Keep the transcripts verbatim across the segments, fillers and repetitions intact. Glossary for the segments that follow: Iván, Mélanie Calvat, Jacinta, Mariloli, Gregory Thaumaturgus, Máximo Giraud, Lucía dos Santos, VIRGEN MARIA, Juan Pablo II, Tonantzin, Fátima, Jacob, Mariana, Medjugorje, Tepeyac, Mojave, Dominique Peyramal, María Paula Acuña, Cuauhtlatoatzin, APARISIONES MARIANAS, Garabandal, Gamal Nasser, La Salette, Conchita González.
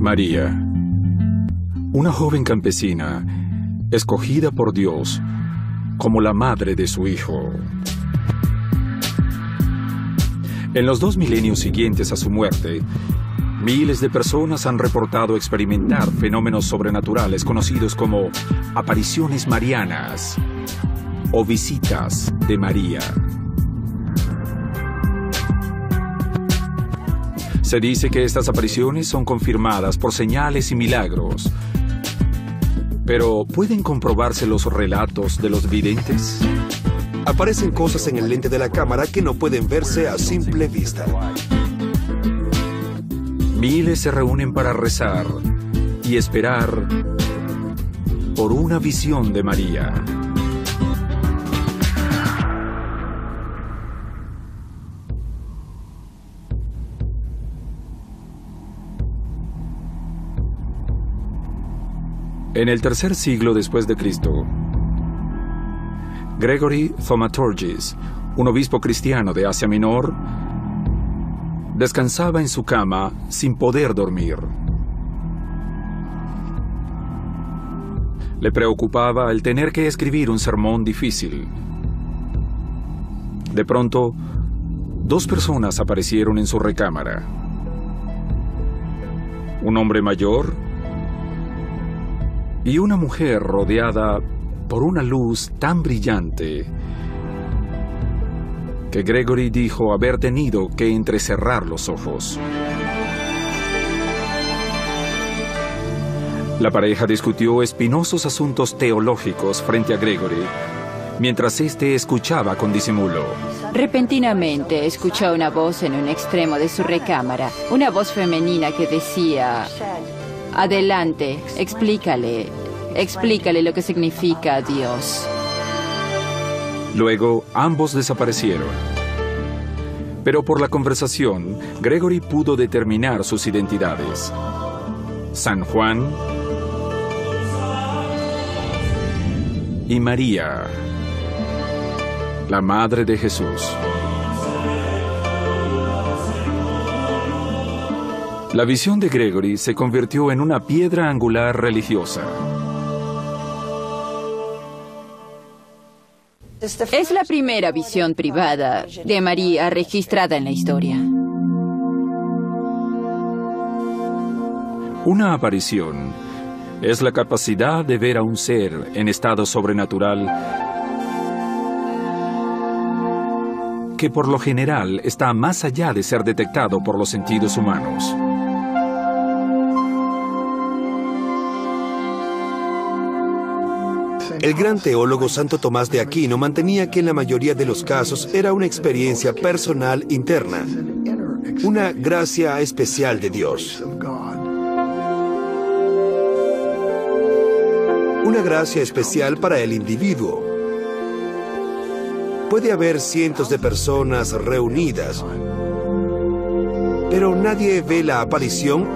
María, una joven campesina, escogida por Dios como la madre de su hijo. En los dos milenios siguientes a su muerte, miles de personas han reportado experimentar fenómenos sobrenaturales conocidos como apariciones marianas o visitas de María. Se dice que estas apariciones son confirmadas por señales y milagros. Pero, ¿pueden comprobarse los relatos de los videntes? Aparecen cosas en el lente de la cámara que no pueden verse a simple vista. Miles se reúnen para rezar y esperar por una visión de María. En el tercer siglo después de Cristo, Gregory Thaumaturgus, un obispo cristiano de Asia Menor, descansaba en su cama sin poder dormir. Le preocupaba el tener que escribir un sermón difícil. De pronto, dos personas aparecieron en su recámara. Un hombre mayor y una mujer rodeada por una luz tan brillante que Gregory dijo haber tenido que entrecerrar los ojos. La pareja discutió espinosos asuntos teológicos frente a Gregory, mientras éste escuchaba con disimulo. Repentinamente escuchó una voz en un extremo de su recámara, una voz femenina que decía: adelante, explícale, explícale lo que significa Dios. Luego, ambos desaparecieron. Pero por la conversación, Gregory pudo determinar sus identidades. San Juan y María, la madre de Jesús. La visión de Gregory se convirtió en una piedra angular religiosa. Es la primera visión privada de María registrada en la historia. Una aparición es la capacidad de ver a un ser en estado sobrenatural que por lo general está más allá de ser detectado por los sentidos humanos. El gran teólogo Santo Tomás de Aquino mantenía que en la mayoría de los casos era una experiencia personal interna, una gracia especial de Dios. Una gracia especial para el individuo. Puede haber cientos de personas reunidas, pero nadie ve la aparición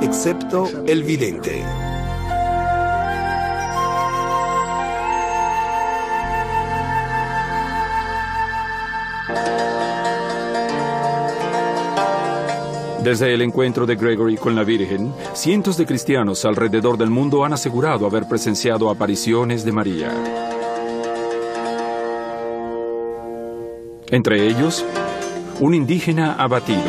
excepto el vidente. Desde el encuentro de Gregory con la Virgen, cientos de cristianos alrededor del mundo han asegurado haber presenciado apariciones de María. Entre ellos, un indígena abatido.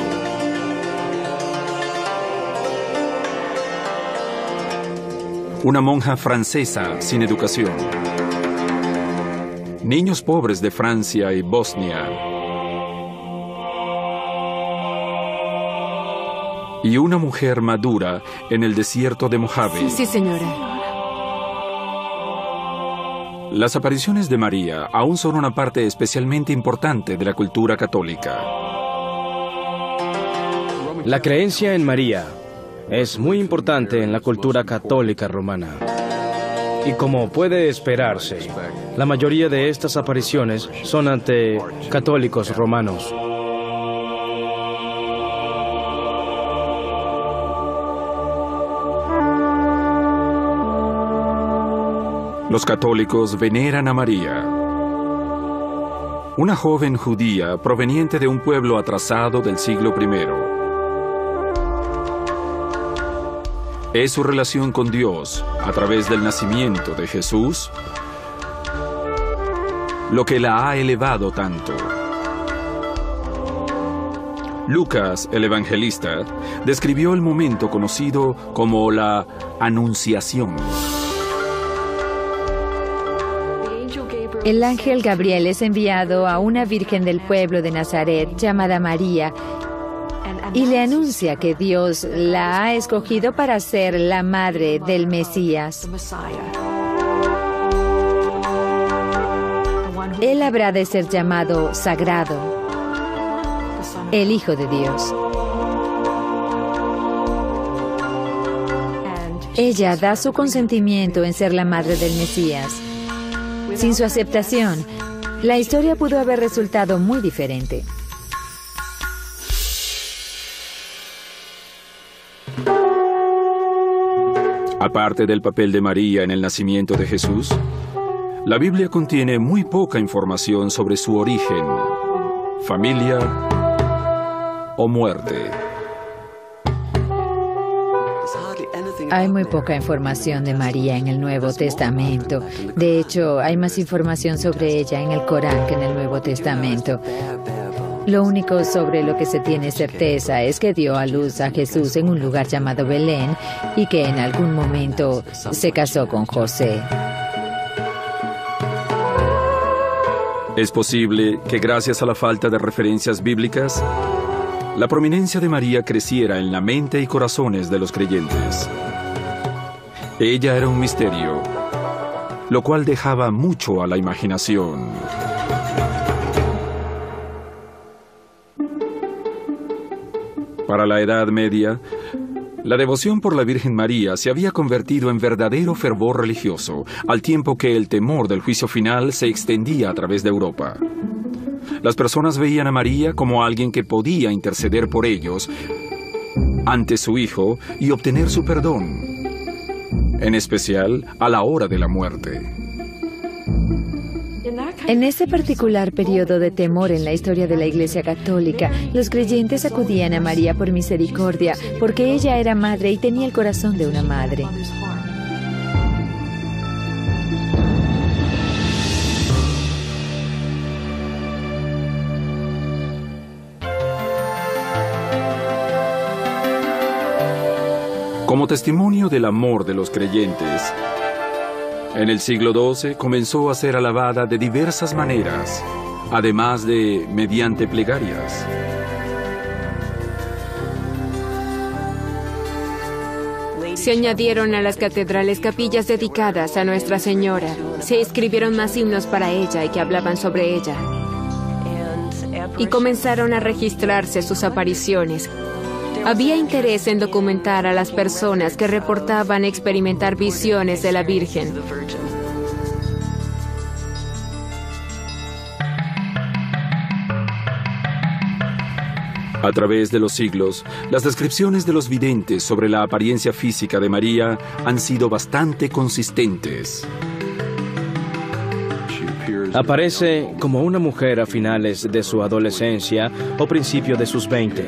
Una monja francesa sin educación. Niños pobres de Francia y Bosnia. Y una mujer madura en el desierto de Mojave. Sí, sí, señora. Las apariciones de María aún son una parte especialmente importante de la cultura católica. La creencia en María es muy importante en la cultura católica romana. Y como puede esperarse, la mayoría de estas apariciones son ante católicos romanos. Los católicos veneran a María, una joven judía proveniente de un pueblo atrasado del siglo primero. Es su relación con Dios a través del nacimiento de Jesús lo que la ha elevado tanto. Lucas, el evangelista, describió el momento conocido como la Anunciación. El ángel Gabriel es enviado a una virgen del pueblo de Nazaret llamada María y le anuncia que Dios la ha escogido para ser la madre del Mesías. Él habrá de ser llamado sagrado, el Hijo de Dios. Ella da su consentimiento en ser la madre del Mesías. Sin su aceptación, la historia pudo haber resultado muy diferente. Aparte del papel de María en el nacimiento de Jesús, la Biblia contiene muy poca información sobre su origen, familia o muerte. Hay muy poca información de María en el Nuevo Testamento. De hecho, hay más información sobre ella en el Corán que en el Nuevo Testamento. Lo único sobre lo que se tiene certeza es que dio a luz a Jesús en un lugar llamado Belén y que en algún momento se casó con José. Es posible que gracias a la falta de referencias bíblicas, la prominencia de María creciera en la mente y corazones de los creyentes. Ella era un misterio, lo cual dejaba mucho a la imaginación. Para la Edad Media, la devoción por la Virgen María se había convertido en verdadero fervor religioso, al tiempo que el temor del juicio final se extendía a través de Europa. Las personas veían a María como alguien que podía interceder por ellos ante su Hijo y obtener su perdón, en especial a la hora de la muerte. En ese particular periodo de temor en la historia de la Iglesia Católica, los creyentes acudían a María por misericordia, porque ella era madre y tenía el corazón de una madre. Como testimonio del amor de los creyentes, en el siglo doce comenzó a ser alabada de diversas maneras, además de mediante plegarias. Se añadieron a las catedrales capillas dedicadas a Nuestra Señora. Se escribieron más himnos para ella y que hablaban sobre ella. Y comenzaron a registrarse sus apariciones. Había interés en documentar a las personas que reportaban experimentar visiones de la Virgen. A través de los siglos, las descripciones de los videntes sobre la apariencia física de María han sido bastante consistentes. Aparece como una mujer a finales de su adolescencia o principio de sus veintes.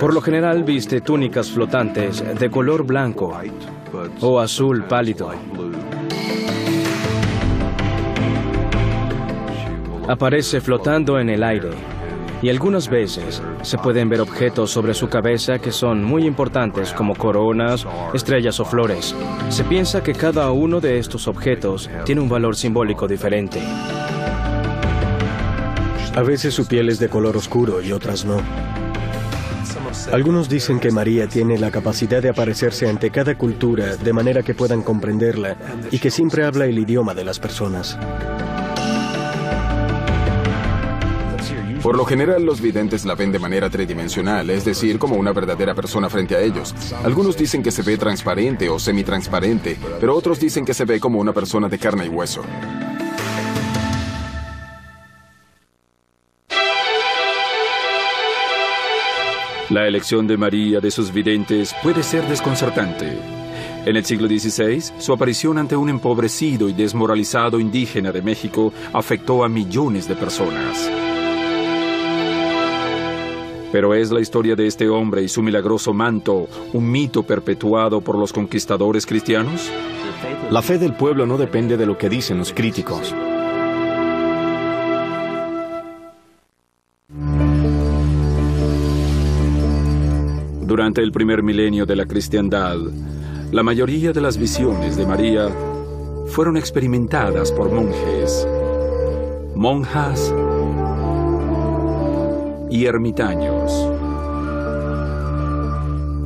Por lo general viste túnicas flotantes de color blanco o azul pálido. Aparece flotando en el aire y algunas veces se pueden ver objetos sobre su cabeza que son muy importantes como coronas, estrellas o flores. Se piensa que cada uno de estos objetos tiene un valor simbólico diferente. A veces su piel es de color oscuro y otras no. Algunos dicen que María tiene la capacidad de aparecerse ante cada cultura de manera que puedan comprenderla y que siempre habla el idioma de las personas. Por lo general, los videntes la ven de manera tridimensional, es decir, como una verdadera persona frente a ellos. Algunos dicen que se ve transparente o semitransparente, pero otros dicen que se ve como una persona de carne y hueso. La elección de María de sus videntes puede ser desconcertante. En el siglo dieciséis, su aparición ante un empobrecido y desmoralizado indígena de México afectó a millones de personas. Pero es la historia de este hombre y su milagroso manto, ¿un mito perpetuado por los conquistadores cristianos? La fe del pueblo no depende de lo que dicen los críticos. Durante el primer milenio de la cristiandad, la mayoría de las visiones de María fueron experimentadas por monjes, monjas y ermitaños.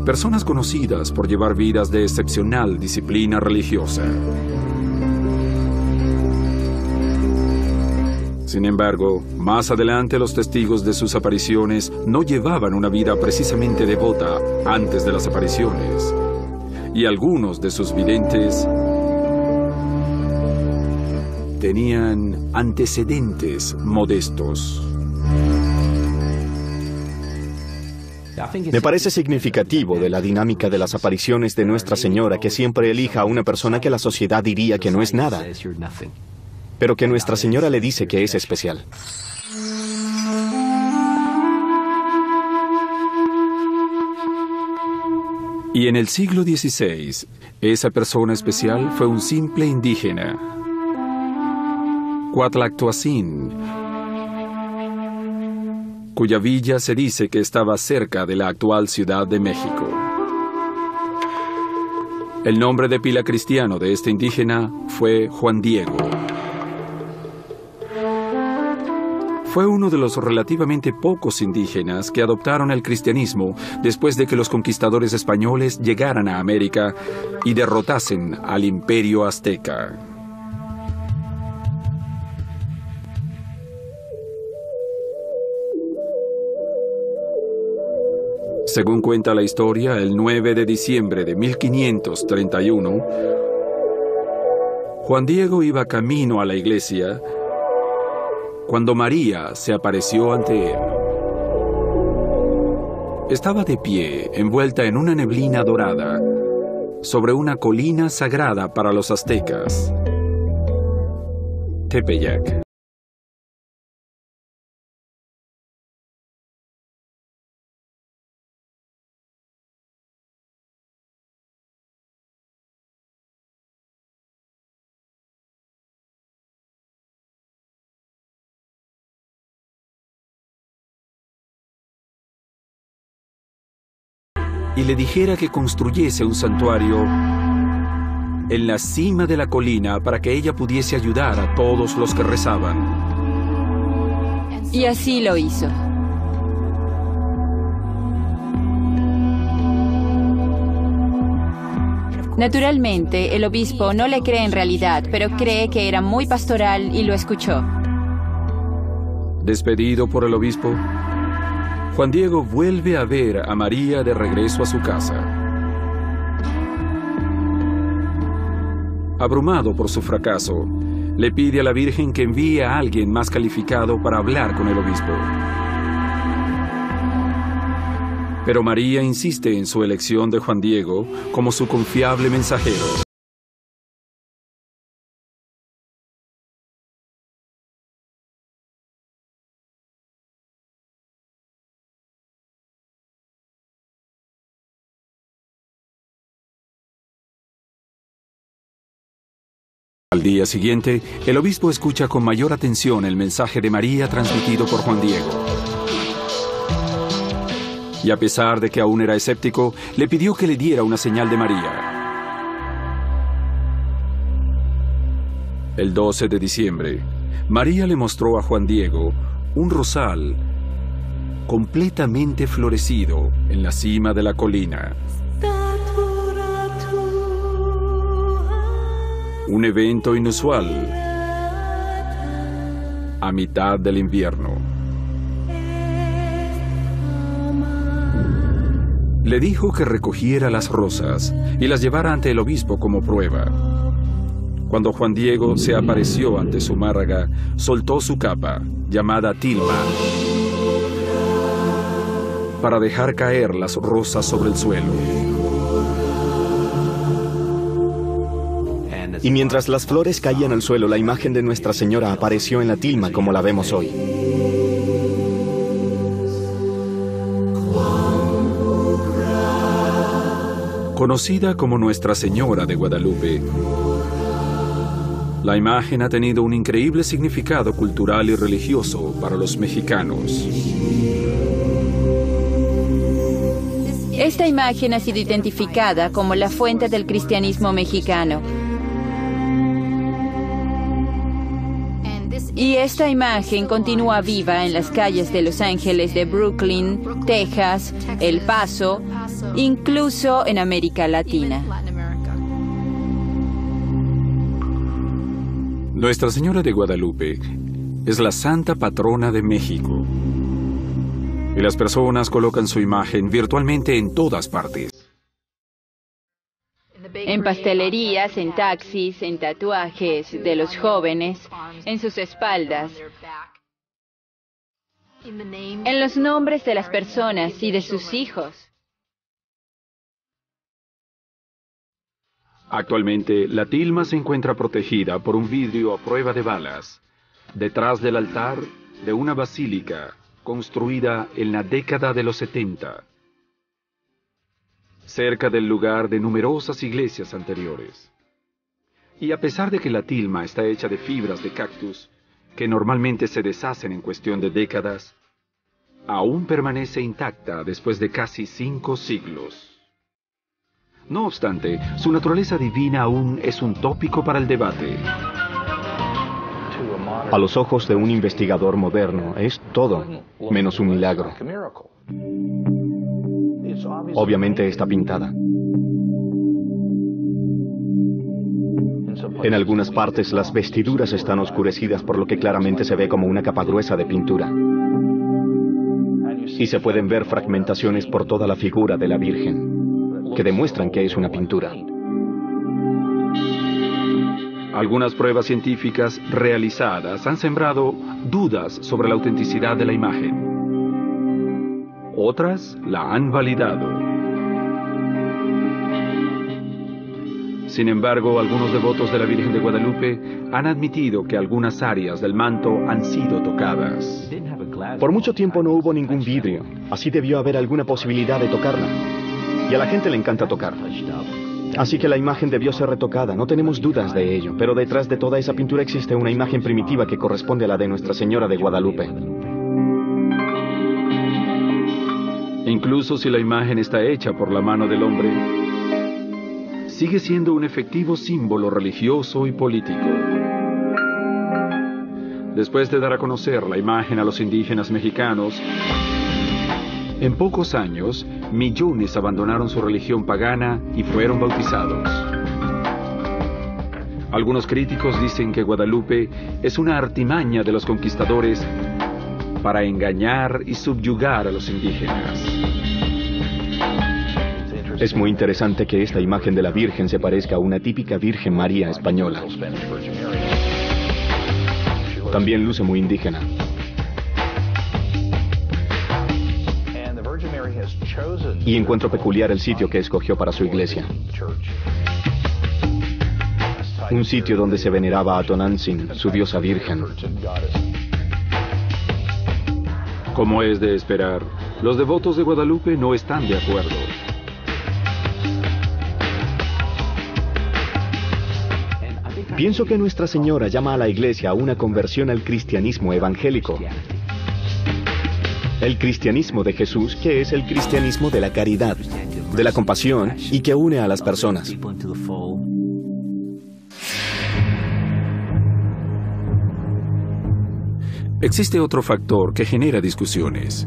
Personas conocidas por llevar vidas de excepcional disciplina religiosa. Sin embargo, más adelante los testigos de sus apariciones no llevaban una vida precisamente devota antes de las apariciones. Y algunos de sus videntes tenían antecedentes modestos. Me parece significativo de la dinámica de las apariciones de Nuestra Señora que siempre elija a una persona que la sociedad diría que no es nada, pero que Nuestra Señora le dice que es especial. Y en el siglo dieciséis, esa persona especial fue un simple indígena, Cuauhtlatoatzin, cuya villa se dice que estaba cerca de la actual Ciudad de México. El nombre de pila cristiano de este indígena fue Juan Diego. Fue uno de los relativamente pocos indígenas que adoptaron el cristianismo después de que los conquistadores españoles llegaran a América y derrotasen al Imperio Azteca. Según cuenta la historia, el nueve de diciembre de mil quinientos treinta y uno, Juan Diego iba camino a la iglesia cuando María se apareció ante él. Estaba de pie, envuelta en una neblina dorada, sobre una colina sagrada para los aztecas, Tepeyac. Y le dijera que construyese un santuario en la cima de la colina para que ella pudiese ayudar a todos los que rezaban. Y así lo hizo. Naturalmente, el obispo no le cree en realidad, pero cree que era muy pastoral y lo escuchó. Despedido por el obispo, Juan Diego vuelve a ver a María de regreso a su casa. Abrumado por su fracaso, le pide a la Virgen que envíe a alguien más calificado para hablar con el obispo. Pero María insiste en su elección de Juan Diego como su confiable mensajero. Al día siguiente, el obispo escucha con mayor atención el mensaje de María transmitido por Juan Diego. Y a pesar de que aún era escéptico, le pidió que le diera una señal de María. El doce de diciembre, María le mostró a Juan Diego un rosal completamente florecido en la cima de la colina. Un evento inusual, a mitad del invierno. Le dijo que recogiera las rosas y las llevara ante el obispo como prueba. Cuando Juan Diego se apareció ante su máraga, soltó su capa, llamada tilma, para dejar caer las rosas sobre el suelo. y mientras las flores caían al suelo, la imagen de Nuestra Señora apareció en la tilma como la vemos hoy. Conocida como Nuestra Señora de Guadalupe, la imagen ha tenido un increíble significado cultural y religioso para los mexicanos. Esta imagen ha sido identificada como la fuente del cristianismo mexicano. Y esta imagen continúa viva en las calles de Los Ángeles, de Brooklyn, Texas, El Paso, incluso en América Latina. Nuestra Señora de Guadalupe es la santa patrona de México. Y las personas colocan su imagen virtualmente en todas partes. En pastelerías, en taxis, en tatuajes de los jóvenes, en sus espaldas, en los nombres de las personas y de sus hijos. Actualmente, la tilma se encuentra protegida por un vidrio a prueba de balas, detrás del altar de una basílica construida en la década de los setenta, cerca del lugar de numerosas iglesias anteriores. Y a pesar de que la tilma está hecha de fibras de cactus, que normalmente se deshacen en cuestión de décadas, aún permanece intacta después de casi cinco siglos. No obstante, su naturaleza divina aún es un tópico para el debate. A los ojos de un investigador moderno, es todo menos un milagro. Obviamente está pintada. En algunas partes las vestiduras están oscurecidas, por lo que claramente se ve como una capa gruesa de pintura. Y se pueden ver fragmentaciones por toda la figura de la Virgen, que demuestran que es una pintura. Algunas pruebas científicas realizadas han sembrado dudas sobre la autenticidad de la imagen. Otras la han validado. Sin embargo, algunos devotos de la Virgen de Guadalupe han admitido que algunas áreas del manto han sido tocadas. Por mucho tiempo no hubo ningún vidrio, así debió haber alguna posibilidad de tocarla. Y a la gente le encanta tocar. Así que la imagen debió ser retocada, no tenemos dudas de ello, pero detrás de toda esa pintura existe una imagen primitiva que corresponde a la de Nuestra Señora de Guadalupe. Incluso si la imagen está hecha por la mano del hombre, sigue siendo un efectivo símbolo religioso y político. Después de dar a conocer la imagen a los indígenas mexicanos, en pocos años, millones abandonaron su religión pagana y fueron bautizados. Algunos críticos dicen que Guadalupe es una artimaña de los conquistadores para engañar y subyugar a los indígenas. Es muy interesante que esta imagen de la Virgen se parezca a una típica Virgen María española. También luce muy indígena. Y encuentro peculiar el sitio que escogió para su iglesia. Un sitio donde se veneraba a Tonantzin, su diosa virgen. Como es de esperar, los devotos de Guadalupe no están de acuerdo. Pienso que Nuestra Señora llama a la iglesia a una conversión al cristianismo evangélico. El cristianismo de Jesús, que es el cristianismo de la caridad, de la compasión y que une a las personas. Existe otro factor que genera discusiones.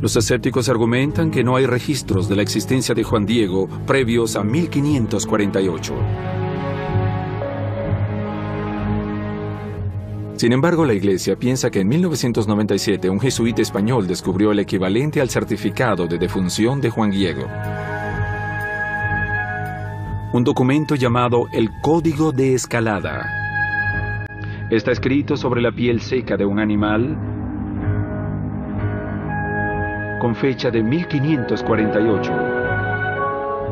Los escépticos argumentan que no hay registros de la existencia de Juan Diego previos a mil quinientos cuarenta y ocho. Sin embargo, la Iglesia piensa que en mil novecientos noventa y siete un jesuita español descubrió el equivalente al certificado de defunción de Juan Diego. Un documento llamado el Código de Escalada. Está escrito sobre la piel seca de un animal con fecha de mil quinientos cuarenta y ocho,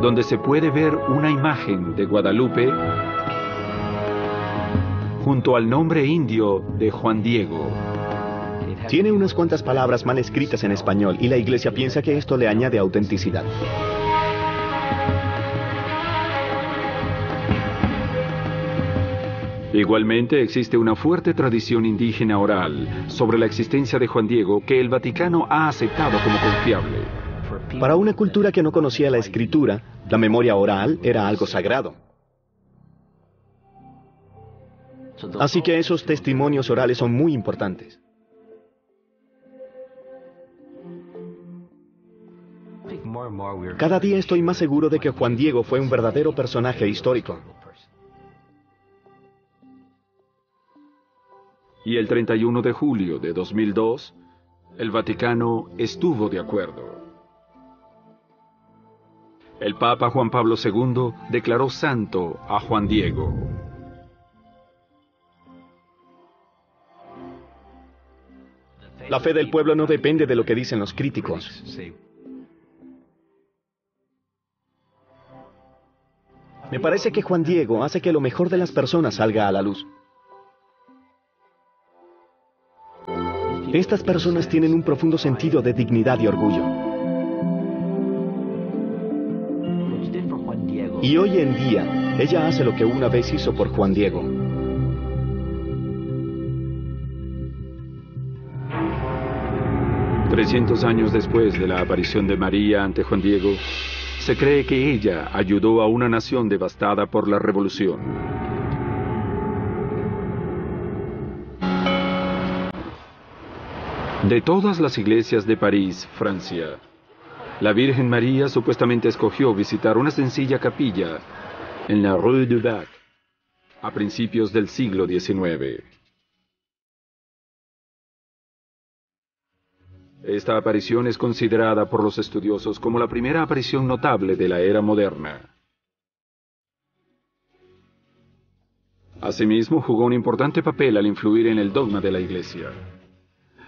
donde se puede ver una imagen de Guadalupe junto al nombre indio de Juan Diego. Tiene unas cuantas palabras mal escritas en español y la iglesia piensa que esto le añade autenticidad. Igualmente existe una fuerte tradición indígena oral sobre la existencia de Juan Diego que el Vaticano ha aceptado como confiable. Para una cultura que no conocía la escritura, la memoria oral era algo sagrado. Así que esos testimonios orales son muy importantes. Cada día estoy más seguro de que Juan Diego fue un verdadero personaje histórico. Y el treinta y uno de julio de dos mil dos, el Vaticano estuvo de acuerdo. El Papa Juan Pablo segundo declaró santo a Juan Diego. La fe del pueblo no depende de lo que dicen los críticos. Me parece que Juan Diego hace que lo mejor de las personas salga a la luz. Estas personas tienen un profundo sentido de dignidad y orgullo. Y hoy en día, ella hace lo que una vez hizo por Juan Diego. trescientos años después de la aparición de María ante Juan Diego, se cree que ella ayudó a una nación devastada por la revolución. De todas las iglesias de París, Francia, la Virgen María supuestamente escogió visitar una sencilla capilla en la Rue du Bac a principios del siglo diecinueve. Esta aparición es considerada por los estudiosos como la primera aparición notable de la era moderna. Asimismo, jugó un importante papel al influir en el dogma de la iglesia.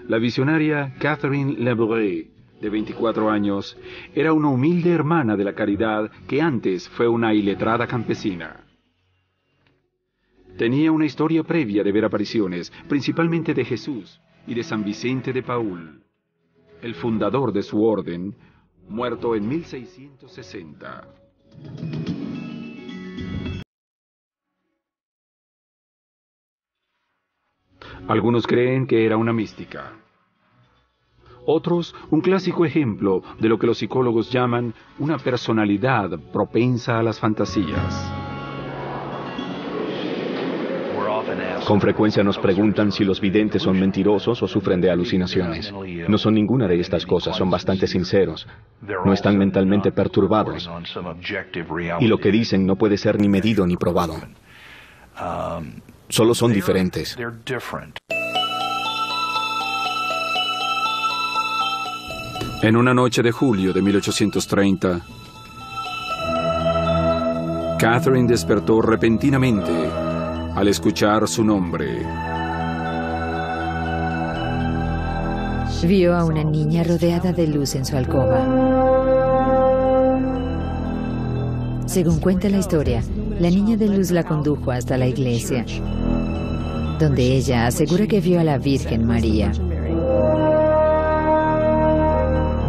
La visionaria Catherine Labouré, de veinticuatro años, era una humilde hermana de la caridad que antes fue una iletrada campesina. Tenía una historia previa de ver apariciones, principalmente de Jesús y de San Vicente de Paúl, el fundador de su orden, muerto en mil seiscientos sesenta. Algunos creen que era una mística. Otros, un clásico ejemplo de lo que los psicólogos llaman una personalidad propensa a las fantasías. Con frecuencia nos preguntan si los videntes son mentirosos o sufren de alucinaciones. No son ninguna de estas cosas, son bastante sinceros. No están mentalmente perturbados. Y lo que dicen no puede ser ni medido ni probado. Solo son diferentes. En una noche de julio de mil ochocientos treinta, Catherine despertó repentinamente al escuchar su nombre. Vio a una niña rodeada de luz en su alcoba. Según cuenta la historia, la niña de luz la condujo hasta la iglesia, donde ella asegura que vio a la Virgen María.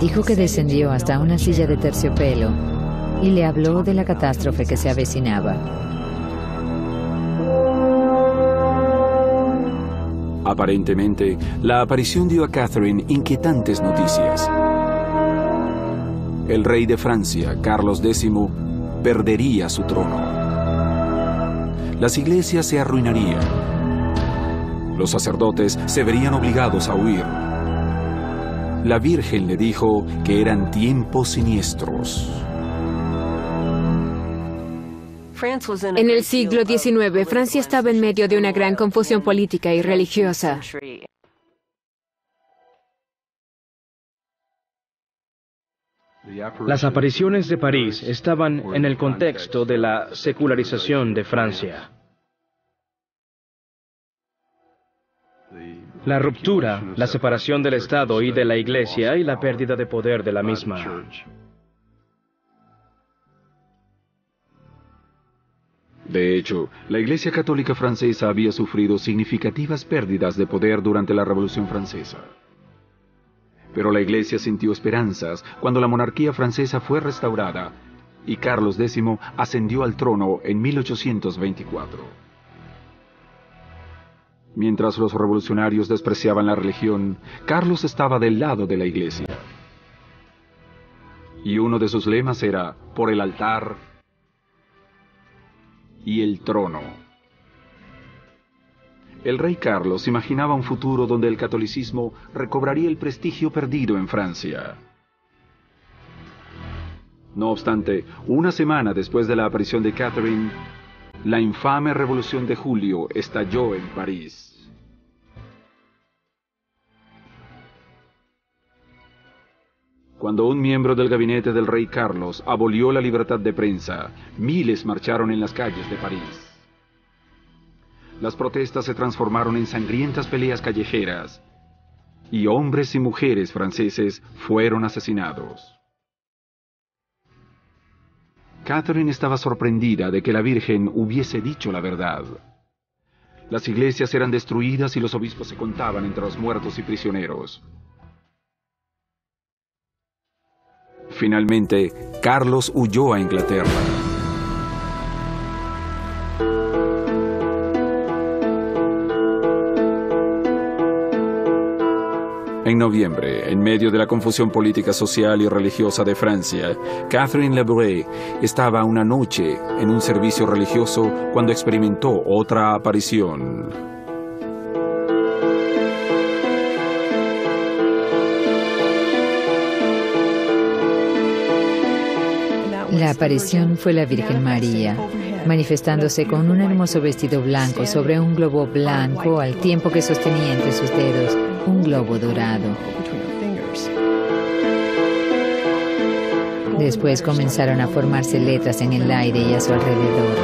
Dijo que descendió hasta una silla de terciopelo y le habló de la catástrofe que se avecinaba. Aparentemente, la aparición dio a Catherine inquietantes noticias. El rey de Francia, Carlos décimo, perdería su trono. Las iglesias se arruinarían. Los sacerdotes se verían obligados a huir. La Virgen le dijo que eran tiempos siniestros. En el siglo diecinueve, Francia estaba en medio de una gran confusión política y religiosa. Las apariciones de París estaban en el contexto de la secularización de Francia. La ruptura, la separación del Estado y de la Iglesia y la pérdida de poder de la misma. De hecho, la Iglesia Católica Francesa había sufrido significativas pérdidas de poder durante la Revolución Francesa. Pero la Iglesia sintió esperanzas cuando la monarquía francesa fue restaurada y Carlos décimo ascendió al trono en mil ochocientos veinticuatro. Mientras los revolucionarios despreciaban la religión, Carlos estaba del lado de la Iglesia. Y uno de sus lemas era, por el altar y el trono. El rey Carlos imaginaba un futuro donde el catolicismo recobraría el prestigio perdido en Francia. No obstante, una semana después de la aparición de Catherine, la infame Revolución de Julio estalló en París. Cuando un miembro del gabinete del rey Carlos abolió la libertad de prensa, miles marcharon en las calles de París. Las protestas se transformaron en sangrientas peleas callejeras, y hombres y mujeres franceses fueron asesinados. Catherine estaba sorprendida de que la Virgen hubiese dicho la verdad. Las iglesias eran destruidas y los obispos se contaban entre los muertos y prisioneros. Finalmente, Carlos huyó a Inglaterra. En noviembre, en medio de la confusión política, social y religiosa de Francia, Catherine Labouré estaba una noche en un servicio religioso cuando experimentó otra aparición. La aparición fue la Virgen María, manifestándose con un hermoso vestido blanco sobre un globo blanco al tiempo que sostenía entre sus dedos un globo dorado. Después comenzaron a formarse letras en el aire y a su alrededor.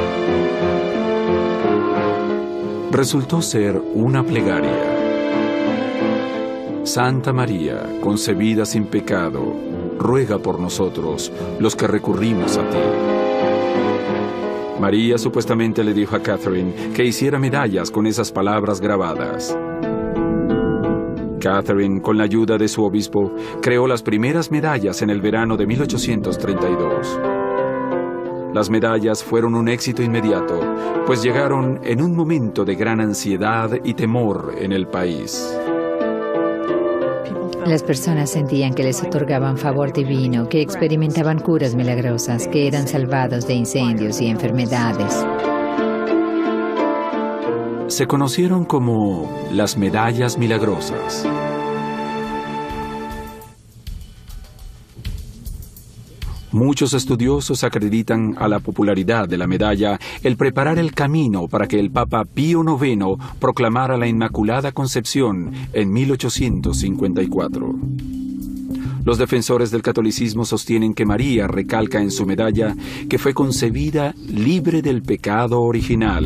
Resultó ser una plegaria. Santa María, concebida sin pecado, ruega por nosotros, los que recurrimos a ti. María supuestamente le dijo a Catherine que hiciera medallas con esas palabras grabadas. Catherine, con la ayuda de su obispo, creó las primeras medallas en el verano de mil ochocientos treinta y dos. Las medallas fueron un éxito inmediato, pues llegaron en un momento de gran ansiedad y temor en el país. Las personas sentían que les otorgaban favor divino, que experimentaban curas milagrosas, que eran salvados de incendios y enfermedades. Se conocieron como las medallas milagrosas. Muchos estudiosos acreditan a la popularidad de la medalla el preparar el camino para que el Papa Pío noveno proclamara la Inmaculada Concepción en mil ochocientos cincuenta y cuatro. Los defensores del catolicismo sostienen que María recalca en su medalla que fue concebida libre del pecado original.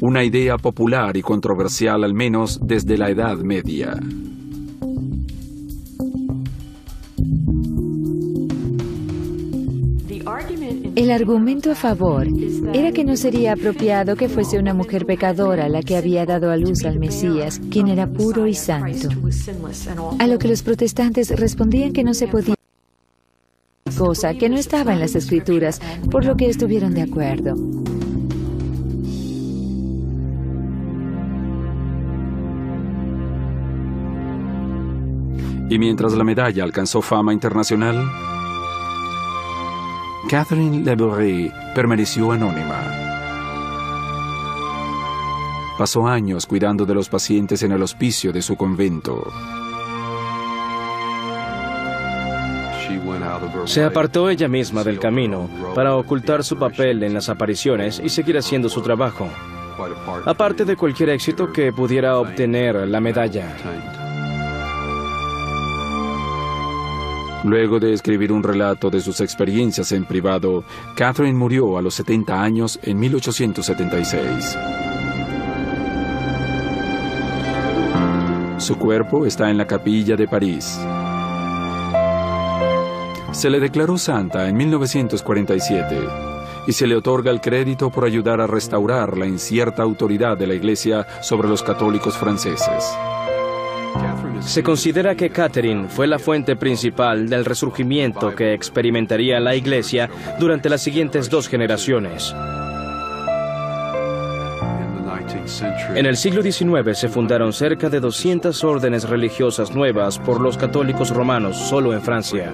Una idea popular y controversial al menos desde la Edad Media. El argumento a favor era que no sería apropiado que fuese una mujer pecadora la que había dado a luz al Mesías, quien era puro y santo. A lo que los protestantes respondían que no se podía hacer cosa que no estaba en las Escrituras, por lo que estuvieron de acuerdo. Y mientras la medalla alcanzó fama internacional, Catherine Labouré permaneció anónima. Pasó años cuidando de los pacientes en el hospicio de su convento. Se apartó ella misma del camino para ocultar su papel en las apariciones y seguir haciendo su trabajo, aparte de cualquier éxito que pudiera obtener la medalla. Luego de escribir un relato de sus experiencias en privado, Catherine murió a los setenta años en mil ochocientos setenta y seis. Su cuerpo está en la capilla de París. Se le declaró santa en mil novecientos cuarenta y siete y se le otorga el crédito por ayudar a restaurar la incierta autoridad de la Iglesia sobre los católicos franceses. Se considera que Catherine fue la fuente principal del resurgimiento que experimentaría la Iglesia durante las siguientes dos generaciones. En el siglo diecinueve se fundaron cerca de doscientas órdenes religiosas nuevas por los católicos romanos solo en Francia.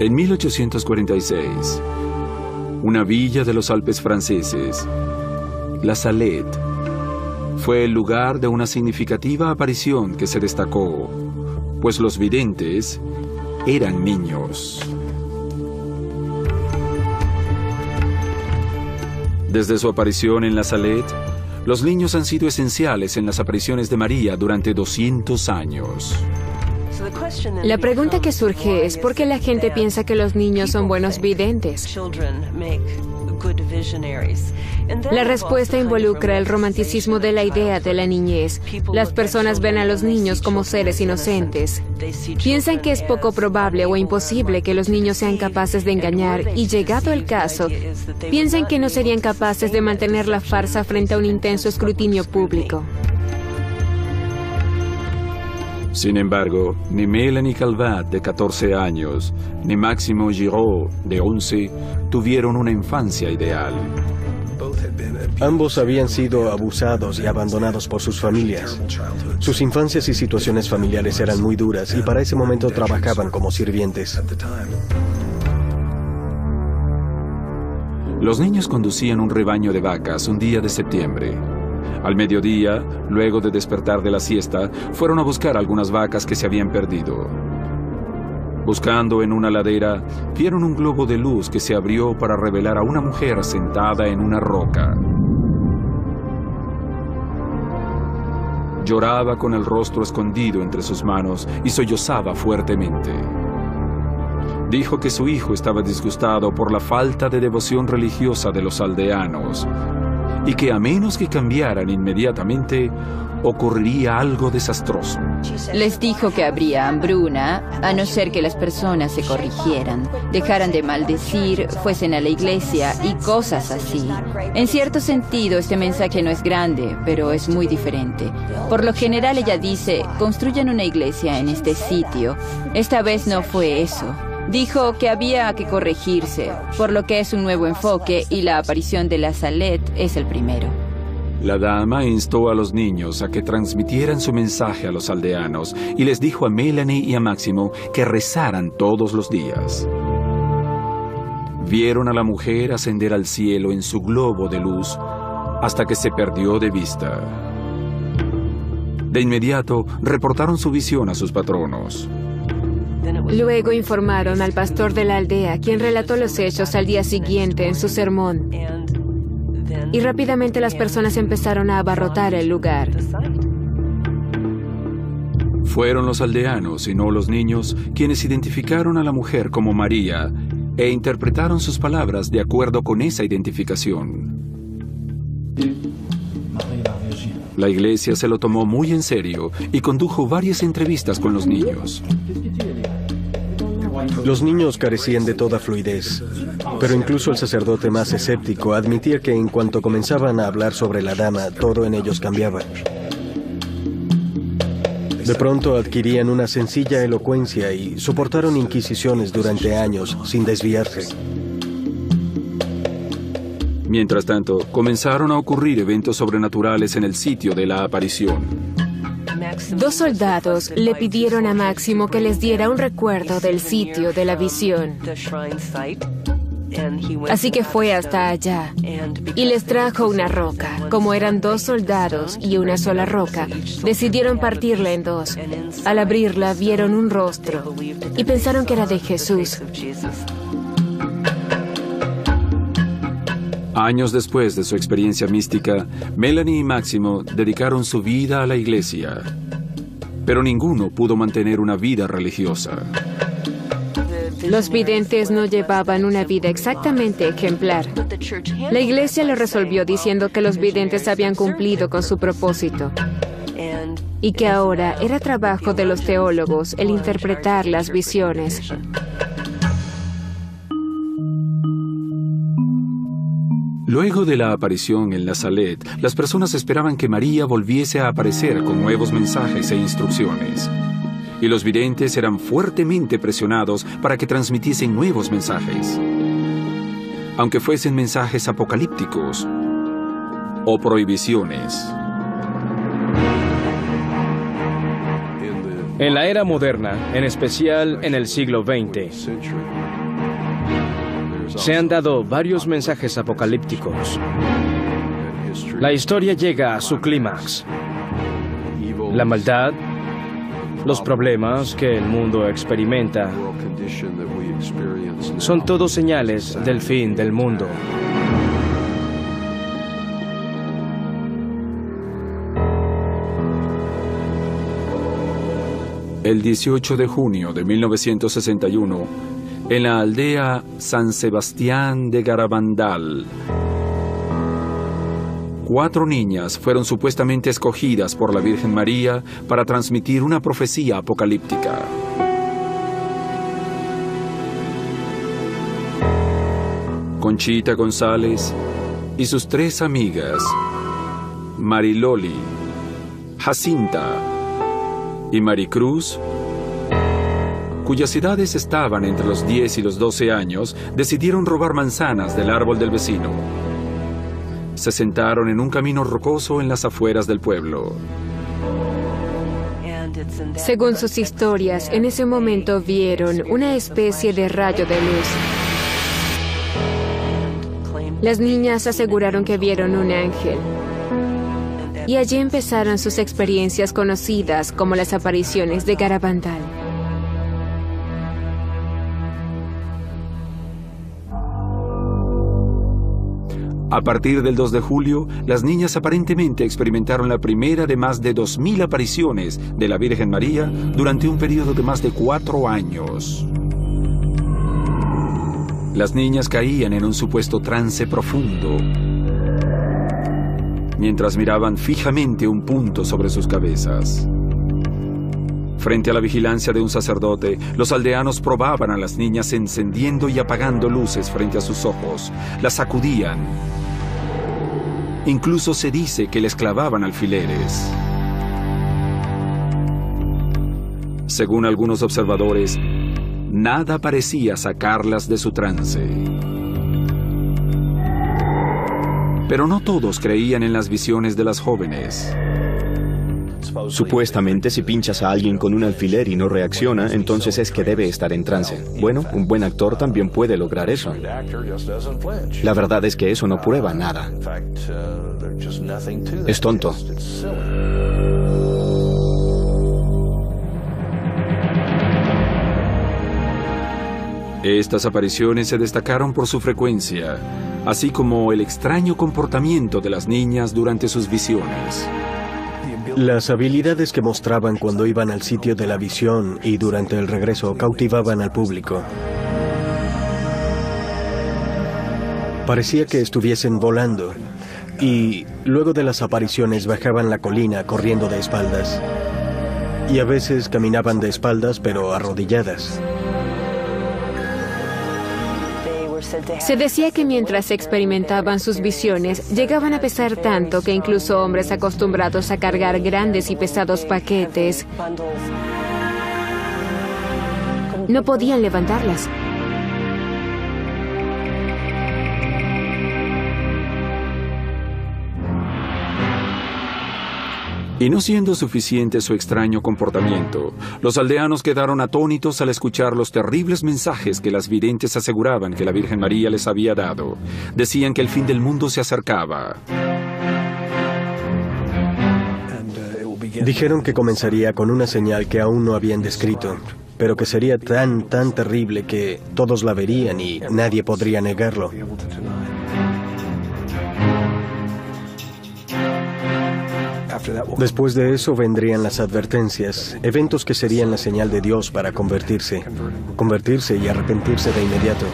En mil ochocientos cuarenta y seis, una villa de los Alpes franceses, La Salette, fue el lugar de una significativa aparición que se destacó, pues los videntes eran niños. Desde su aparición en La Salette, los niños han sido esenciales en las apariciones de María durante doscientos años. La pregunta que surge es ¿por qué la gente piensa que los niños son buenos videntes? La respuesta involucra el romanticismo de la idea de la niñez. Las personas ven a los niños como seres inocentes. Piensan que es poco probable o imposible que los niños sean capaces de engañar y, llegado el caso, piensan que no serían capaces de mantener la farsa frente a un intenso escrutinio público. Sin embargo, ni Mélanie Calvat, de catorce años, ni Máximo Giraud, de once, tuvieron una infancia ideal. Ambos habían sido abusados y abandonados por sus familias. Sus infancias y situaciones familiares eran muy duras y para ese momento trabajaban como sirvientes. Los niños conducían un rebaño de vacas un día de septiembre. Al mediodía, luego de despertar de la siesta, fueron a buscar algunas vacas que se habían perdido. Buscando en una ladera, vieron un globo de luz que se abrió para revelar a una mujer sentada en una roca. Lloraba con el rostro escondido entre sus manos y sollozaba fuertemente. Dijo que su hijo estaba disgustado por la falta de devoción religiosa de los aldeanos, y que a menos que cambiaran inmediatamente, ocurriría algo desastroso. Les dijo que habría hambruna, a no ser que las personas se corrigieran, dejaran de maldecir, fuesen a la iglesia y cosas así. En cierto sentido, este mensaje no es grande, pero es muy diferente. Por lo general, ella dice, construyan una iglesia en este sitio. Esta vez no fue eso. Dijo que había que corregirse, por lo que es un nuevo enfoque y la aparición de La Salette es el primero. La dama instó a los niños a que transmitieran su mensaje a los aldeanos y les dijo a Mélanie y a Máximo que rezaran todos los días. Vieron a la mujer ascender al cielo en su globo de luz hasta que se perdió de vista. De inmediato reportaron su visión a sus patronos. Luego informaron al pastor de la aldea, quien relató los hechos al día siguiente en su sermón. Y rápidamente las personas empezaron a abarrotar el lugar. Fueron los aldeanos y no los niños quienes identificaron a la mujer como María e interpretaron sus palabras de acuerdo con esa identificación. La iglesia se lo tomó muy en serio y condujo varias entrevistas con los niños. Los niños carecían de toda fluidez, pero incluso el sacerdote más escéptico admitía que en cuanto comenzaban a hablar sobre la dama, todo en ellos cambiaba. De pronto adquirían una sencilla elocuencia y soportaron inquisiciones durante años sin desviarse. Mientras tanto, comenzaron a ocurrir eventos sobrenaturales en el sitio de la aparición. Dos soldados le pidieron a Máximo que les diera un recuerdo del sitio de la visión. Así que fue hasta allá y les trajo una roca. Como eran dos soldados y una sola roca, decidieron partirla en dos. Al abrirla vieron un rostro y pensaron que era de Jesús. Años después de su experiencia mística, Mélanie y Máximo dedicaron su vida a la iglesia, pero ninguno pudo mantener una vida religiosa. Los videntes no llevaban una vida exactamente ejemplar. La iglesia lo resolvió diciendo que los videntes habían cumplido con su propósito. y que ahora era trabajo de los teólogos el interpretar las visiones. Luego de la aparición en La Salette, las personas esperaban que María volviese a aparecer con nuevos mensajes e instrucciones. Y los videntes eran fuertemente presionados para que transmitiesen nuevos mensajes, aunque fuesen mensajes apocalípticos o prohibiciones. En la era moderna, en especial en el siglo veinte, se han dado varios mensajes apocalípticos. La historia llega a su clímax. La maldad, los problemas que el mundo experimenta, son todos señales del fin del mundo. El dieciocho de junio de mil novecientos sesenta y uno, en la aldea San Sebastián de Garabandal, cuatro niñas fueron supuestamente escogidas por la Virgen María para transmitir una profecía apocalíptica. Conchita González y sus tres amigas, Mariloli, Jacinta y Maricruz, cuyas edades estaban entre los diez y los doce años, decidieron robar manzanas del árbol del vecino. Se sentaron en un camino rocoso en las afueras del pueblo. Según sus historias, en ese momento vieron una especie de rayo de luz. Las niñas aseguraron que vieron un ángel. Y allí empezaron sus experiencias conocidas como las apariciones de Garabandal. A partir del dos de julio, las niñas aparentemente experimentaron la primera de más de dos mil apariciones de la Virgen María durante un periodo de más de cuatro años. Las niñas caían en un supuesto trance profundo, mientras miraban fijamente un punto sobre sus cabezas. Frente a la vigilancia de un sacerdote, los aldeanos probaban a las niñas encendiendo y apagando luces frente a sus ojos. Las sacudían. Incluso se dice que les clavaban alfileres. Según algunos observadores, nada parecía sacarlas de su trance. Pero no todos creían en las visiones de las jóvenes. Supuestamente, si pinchas a alguien con un alfiler y no reacciona, entonces es que debe estar en trance. Bueno, un buen actor también puede lograr eso. La verdad es que eso no prueba nada. Es tonto. Estas apariciones se destacaron por su frecuencia, así como el extraño comportamiento de las niñas durante sus visiones. Las habilidades que mostraban cuando iban al sitio de la visión y durante el regreso cautivaban al público. Parecía que estuviesen volando y luego de las apariciones bajaban la colina corriendo de espaldas. Y a veces caminaban de espaldas pero arrodilladas. Se decía que mientras experimentaban sus visiones, llegaban a pesar tanto que incluso hombres acostumbrados a cargar grandes y pesados paquetes no podían levantarlas. Y no siendo suficiente su extraño comportamiento, los aldeanos quedaron atónitos al escuchar los terribles mensajes que las videntes aseguraban que la Virgen María les había dado. Decían que el fin del mundo se acercaba. Dijeron que comenzaría con una señal que aún no habían descrito, pero que sería tan, tan terrible que todos la verían y nadie podría negarlo. Después de eso vendrían las advertencias, eventos que serían la señal de Dios para convertirse, convertirse y arrepentirse de inmediato.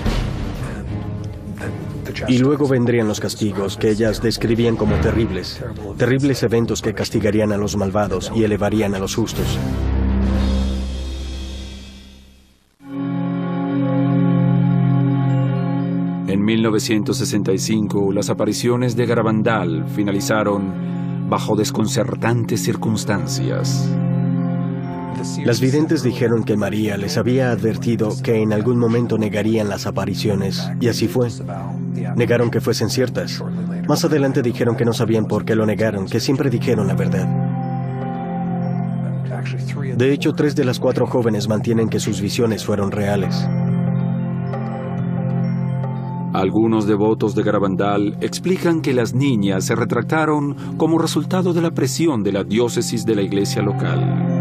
Y luego vendrían los castigos, que ellas describían como terribles, terribles eventos que castigarían a los malvados y elevarían a los justos. En mil novecientos sesenta y cinco, las apariciones de Garabandal finalizaron bajo desconcertantes circunstancias. Las videntes dijeron que María les había advertido que en algún momento negarían las apariciones, y así fue. Negaron que fuesen ciertas. Más adelante dijeron que no sabían por qué lo negaron, que siempre dijeron la verdad. De hecho, tres de las cuatro jóvenes mantienen que sus visiones fueron reales. Algunos devotos de Garabandal explican que las niñas se retractaron como resultado de la presión de la diócesis de la iglesia local.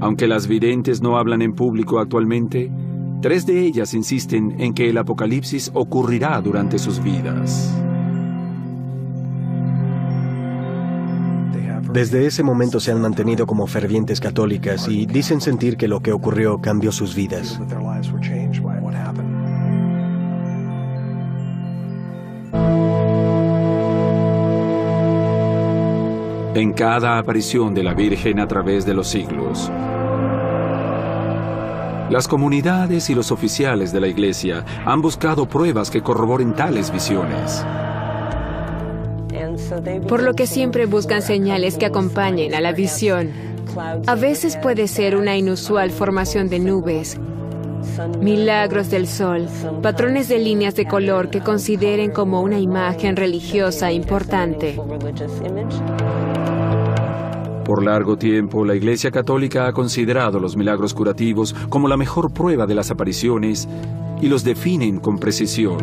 Aunque las videntes no hablan en público actualmente, tres de ellas insisten en que el apocalipsis ocurrirá durante sus vidas. Desde ese momento se han mantenido como fervientes católicas y dicen sentir que lo que ocurrió cambió sus vidas. En cada aparición de la Virgen a través de los siglos, las comunidades y los oficiales de la Iglesia han buscado pruebas que corroboren tales visiones. Por lo que siempre buscan señales que acompañen a la visión. A veces puede ser una inusual formación de nubes, milagros del sol, patrones de líneas de color que consideren como una imagen religiosa importante. Por largo tiempo, la Iglesia Católica ha considerado los milagros curativos como la mejor prueba de las apariciones y los definen con precisión.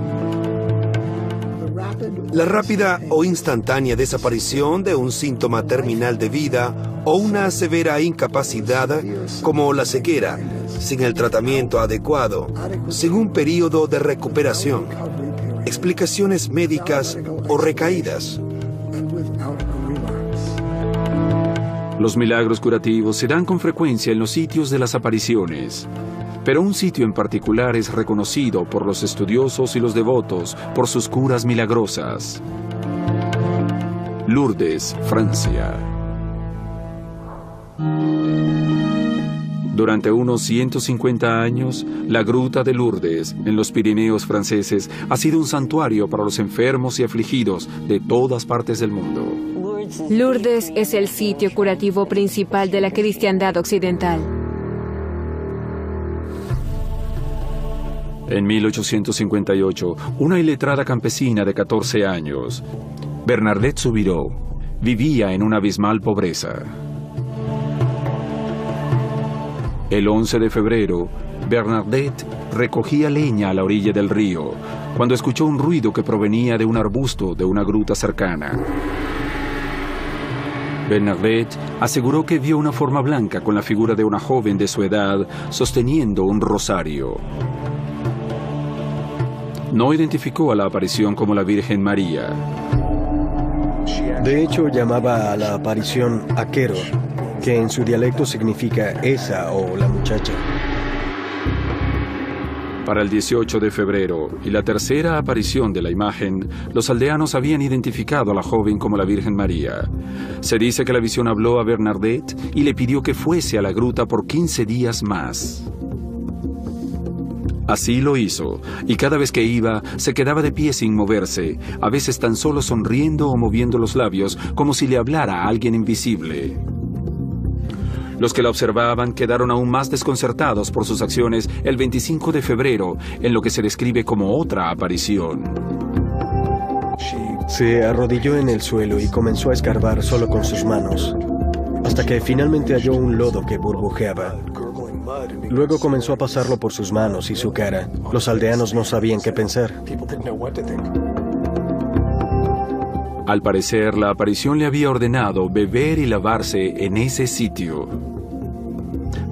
La rápida o instantánea desaparición de un síntoma terminal de vida o una severa incapacidad, como la ceguera, sin el tratamiento adecuado, sin un periodo de recuperación, explicaciones médicas o recaídas. Los milagros curativos se dan con frecuencia en los sitios de las apariciones, pero un sitio en particular es reconocido por los estudiosos y los devotos por sus curas milagrosas. Lourdes, Francia. Durante unos ciento cincuenta años, la gruta de Lourdes, en los Pirineos franceses, ha sido un santuario para los enfermos y afligidos de todas partes del mundo. Lourdes es el sitio curativo principal de la cristiandad occidental. En mil ochocientos cincuenta y ocho, una iletrada campesina de catorce años, Bernadette Soubirous, vivía en una abismal pobreza. El once de febrero, Bernadette recogía leña a la orilla del río, cuando escuchó un ruido que provenía de un arbusto de una gruta cercana. Bernadette aseguró que vio una forma blanca con la figura de una joven de su edad sosteniendo un rosario. No identificó a la aparición como la Virgen María. De hecho, llamaba a la aparición Aquero, que en su dialecto significa esa o la muchacha. Para el dieciocho de febrero y la tercera aparición de la imagen, los aldeanos habían identificado a la joven como la Virgen María. Se dice que la visión habló a Bernadette y le pidió que fuese a la gruta por quince días más. Así lo hizo, y cada vez que iba, se quedaba de pie sin moverse, a veces tan solo sonriendo o moviendo los labios, como si le hablara a alguien invisible. Los que la observaban quedaron aún más desconcertados por sus acciones el veinticinco de febrero, en lo que se describe como otra aparición. Se arrodilló en el suelo y comenzó a escarbar solo con sus manos, hasta que finalmente halló un lodo que burbujeaba. Luego comenzó a pasarlo por sus manos y su cara. Los aldeanos no sabían qué pensar. Al parecer, la aparición le había ordenado beber y lavarse en ese sitio.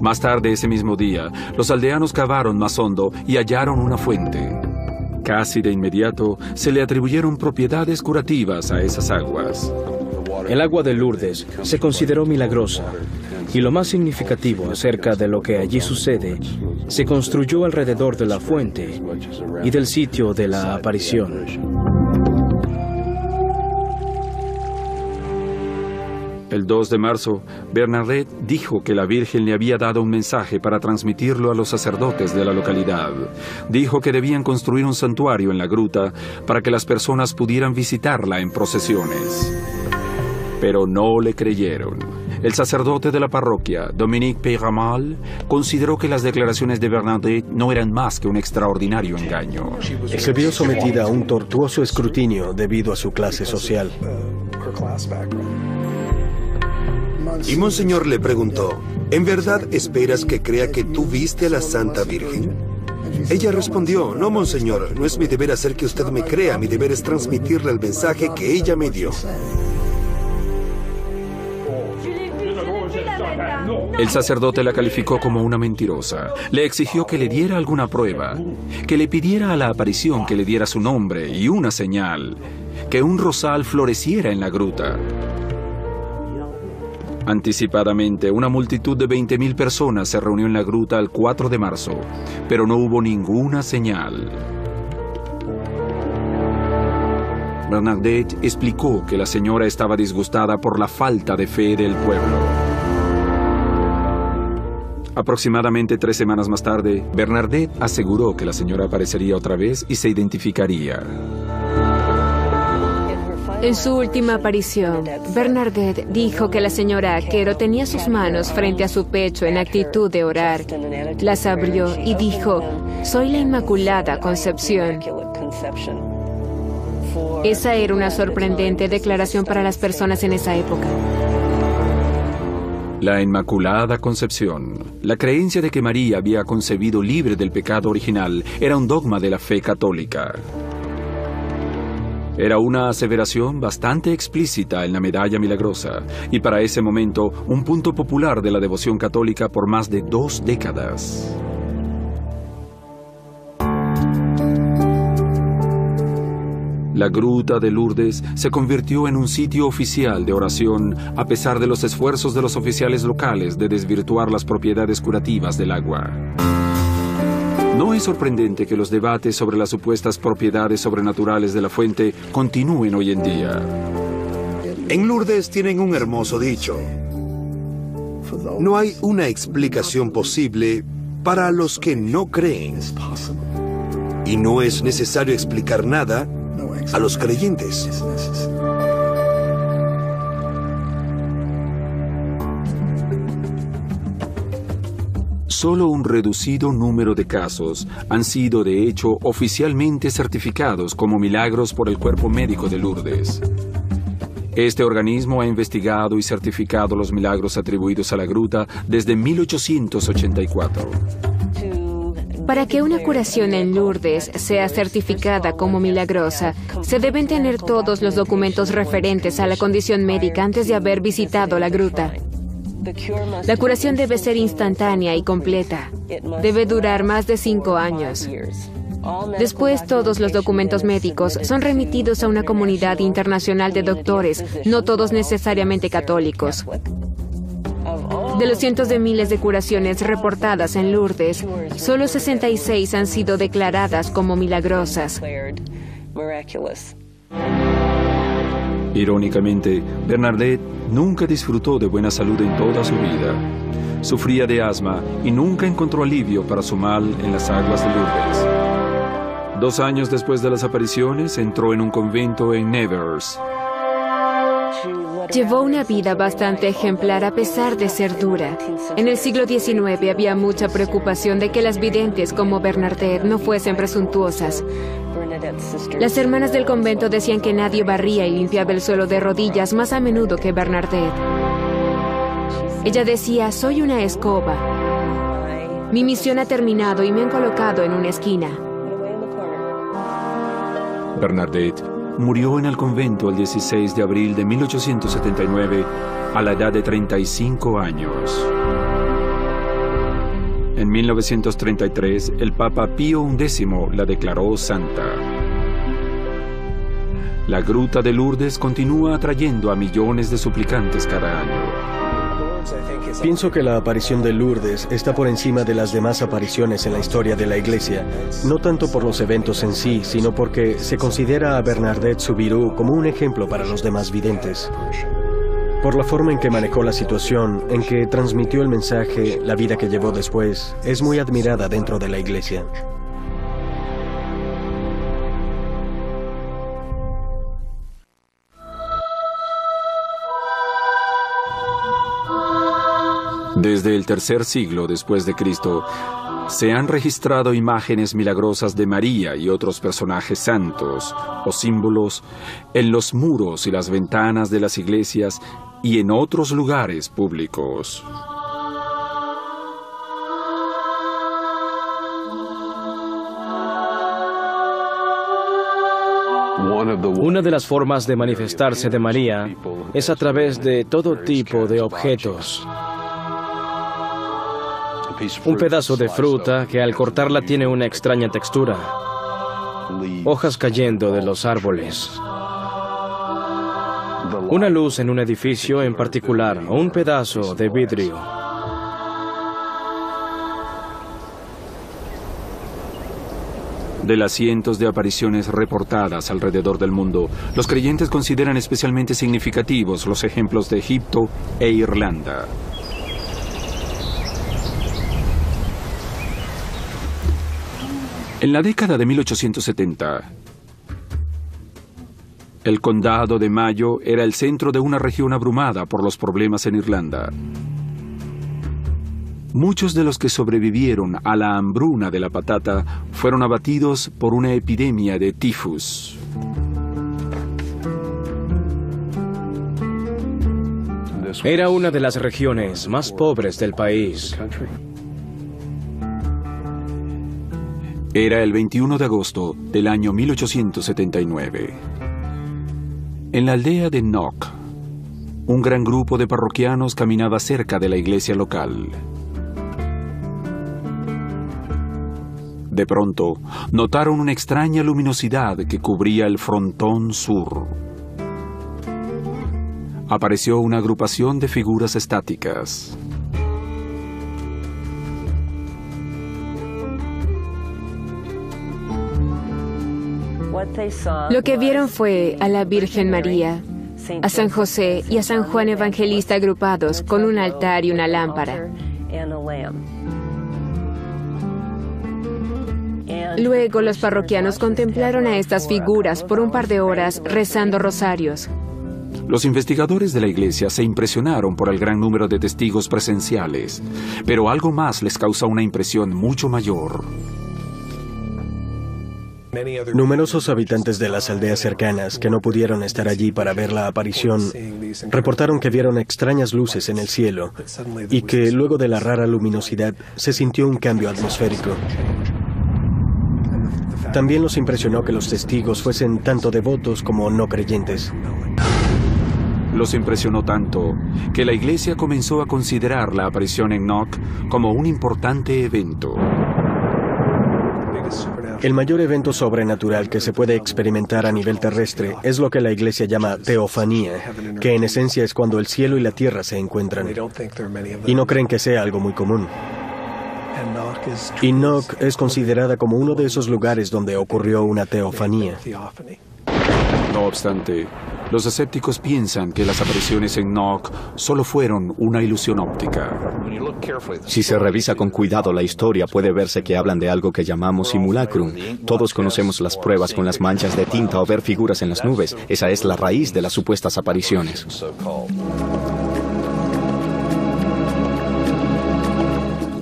Más tarde ese mismo día, los aldeanos cavaron más hondo y hallaron una fuente. Casi de inmediato, se le atribuyeron propiedades curativas a esas aguas. El agua de Lourdes se consideró milagrosa y lo más significativo acerca de lo que allí sucede se construyó alrededor de la fuente y del sitio de la aparición. El dos de marzo, Bernadette dijo que la Virgen le había dado un mensaje para transmitirlo a los sacerdotes de la localidad. Dijo que debían construir un santuario en la gruta para que las personas pudieran visitarla en procesiones. Pero no le creyeron. El sacerdote de la parroquia, Dominique Peyramal, consideró que las declaraciones de Bernadette no eran más que un extraordinario engaño. Se vio sometida a un tortuoso escrutinio debido a su clase social. Y Monseñor le preguntó, ¿en verdad esperas que crea que tú viste a la Santa Virgen? Ella respondió, no, Monseñor, no es mi deber hacer que usted me crea, mi deber es transmitirle el mensaje que ella me dio. El sacerdote la calificó como una mentirosa. Le exigió que le diera alguna prueba, que le pidiera a la aparición que le diera su nombre y una señal, que un rosal floreciera en la gruta. Anticipadamente, una multitud de veinte mil personas se reunió en la gruta el cuatro de marzo, pero no hubo ninguna señal. Bernadette explicó que la señora estaba disgustada por la falta de fe del pueblo. Aproximadamente tres semanas más tarde, Bernadette aseguró que la señora aparecería otra vez y se identificaría. En su última aparición, Bernadette dijo que la señora Aquero tenía sus manos frente a su pecho en actitud de orar. Las abrió y dijo, soy la Inmaculada Concepción. Esa era una sorprendente declaración para las personas en esa época. La Inmaculada Concepción. La creencia de que María había concebido libre del pecado original era un dogma de la fe católica. Era una aseveración bastante explícita en la Medalla Milagrosa y para ese momento un punto popular de la devoción católica por más de dos décadas. La gruta de Lourdes se convirtió en un sitio oficial de oración a pesar de los esfuerzos de los oficiales locales de desvirtuar las propiedades curativas del agua. No es sorprendente que los debates sobre las supuestas propiedades sobrenaturales de la fuente continúen hoy en día. En Lourdes tienen un hermoso dicho. No hay una explicación posible para los que no creen. Y no es necesario explicar nada a los creyentes. Solo un reducido número de casos han sido, de hecho, oficialmente certificados como milagros por el Cuerpo Médico de Lourdes. Este organismo ha investigado y certificado los milagros atribuidos a la gruta desde mil ochocientos ochenta y cuatro. Para que una curación en Lourdes sea certificada como milagrosa, se deben tener todos los documentos referentes a la condición médica antes de haber visitado la gruta. La curación debe ser instantánea y completa. Debe durar más de cinco años. Después, todos los documentos médicos son remitidos a una comunidad internacional de doctores, no todos necesariamente católicos. De los cientos de miles de curaciones reportadas en Lourdes, solo sesenta y seis han sido declaradas como milagrosas. Irónicamente, Bernadette nunca disfrutó de buena salud en toda su vida. Sufría de asma y nunca encontró alivio para su mal en las aguas de Lourdes. Dos años después de las apariciones, entró en un convento en Nevers. Llevó una vida bastante ejemplar a pesar de ser dura. En el siglo diecinueve había mucha preocupación de que las videntes como Bernadette no fuesen presuntuosas. Las hermanas del convento decían que nadie barría y limpiaba el suelo de rodillas más a menudo que Bernadette. Ella decía, soy una escoba. Mi misión ha terminado y me han colocado en una esquina. Bernadette murió en el convento el dieciséis de abril de mil ochocientos setenta y nueve a la edad de treinta y cinco años. En mil novecientos treinta y tres, el Papa Pío once la declaró santa. La gruta de Lourdes continúa atrayendo a millones de suplicantes cada año. Pienso que la aparición de Lourdes está por encima de las demás apariciones en la historia de la Iglesia, no tanto por los eventos en sí, sino porque se considera a Bernadette Soubirous como un ejemplo para los demás videntes. Por la forma en que manejó la situación, en que transmitió el mensaje, la vida que llevó después, es muy admirada dentro de la Iglesia. Desde el tercer siglo después de Cristo, se han registrado imágenes milagrosas de María y otros personajes santos o símbolos en los muros y las ventanas de las iglesias y en otros lugares públicos. Una de las formas de manifestarse de María es a través de todo tipo de objetos. Un pedazo de fruta que al cortarla tiene una extraña textura. Hojas cayendo de los árboles. Una luz en un edificio en particular o un pedazo de vidrio. De las cientos de apariciones reportadas alrededor del mundo, los creyentes consideran especialmente significativos los ejemplos de Egipto e Irlanda. En la década de mil ochocientos setenta, el condado de Mayo era el centro de una región abrumada por los problemas en Irlanda. Muchos de los que sobrevivieron a la hambruna de la patata fueron abatidos por una epidemia de tifus. Era una de las regiones más pobres del país. Era el veintiuno de agosto del año mil ochocientos setenta y nueve. En la aldea de Knock, un gran grupo de parroquianos caminaba cerca de la iglesia local. De pronto, notaron una extraña luminosidad que cubría el frontón sur. Apareció una agrupación de figuras estáticas. Lo que vieron fue a la Virgen María, a San José y a San Juan Evangelista agrupados con un altar y una lámpara. Luego los parroquianos contemplaron a estas figuras por un par de horas rezando rosarios. Los investigadores de la iglesia se impresionaron por el gran número de testigos presenciales, pero algo más les causa una impresión mucho mayor. Numerosos habitantes de las aldeas cercanas que no pudieron estar allí para ver la aparición reportaron que vieron extrañas luces en el cielo y que luego de la rara luminosidad se sintió un cambio atmosférico. También los impresionó que los testigos fuesen tanto devotos como no creyentes. Los impresionó tanto que la iglesia comenzó a considerar la aparición en Knock como un importante evento. El mayor evento sobrenatural que se puede experimentar a nivel terrestre es lo que la Iglesia llama teofanía, que en esencia es cuando el cielo y la tierra se encuentran, y no creen que sea algo muy común. Y Knock es considerada como uno de esos lugares donde ocurrió una teofanía. No obstante, los escépticos piensan que las apariciones en Knock solo fueron una ilusión óptica. Si se revisa con cuidado la historia, puede verse que hablan de algo que llamamos simulacrum. Todos conocemos las pruebas con las manchas de tinta o ver figuras en las nubes. Esa es la raíz de las supuestas apariciones.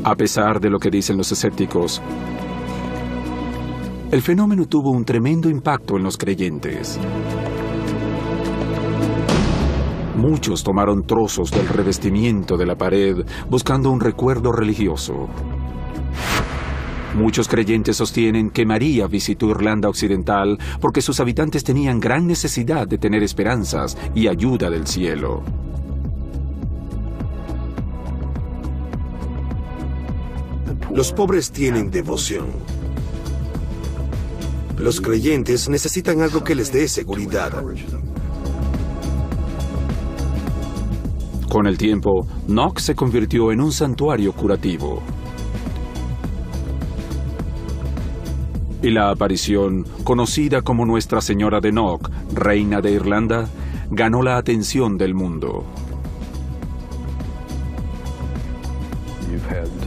A pesar de lo que dicen los escépticos, el fenómeno tuvo un tremendo impacto en los creyentes. Muchos tomaron trozos del revestimiento de la pared buscando un recuerdo religioso. Muchos creyentes sostienen que María visitó Irlanda Occidental porque sus habitantes tenían gran necesidad de tener esperanzas y ayuda del cielo. Los pobres tienen devoción. Los creyentes necesitan algo que les dé seguridad. Con el tiempo, Knock se convirtió en un santuario curativo. Y la aparición, conocida como Nuestra Señora de Knock, reina de Irlanda, ganó la atención del mundo.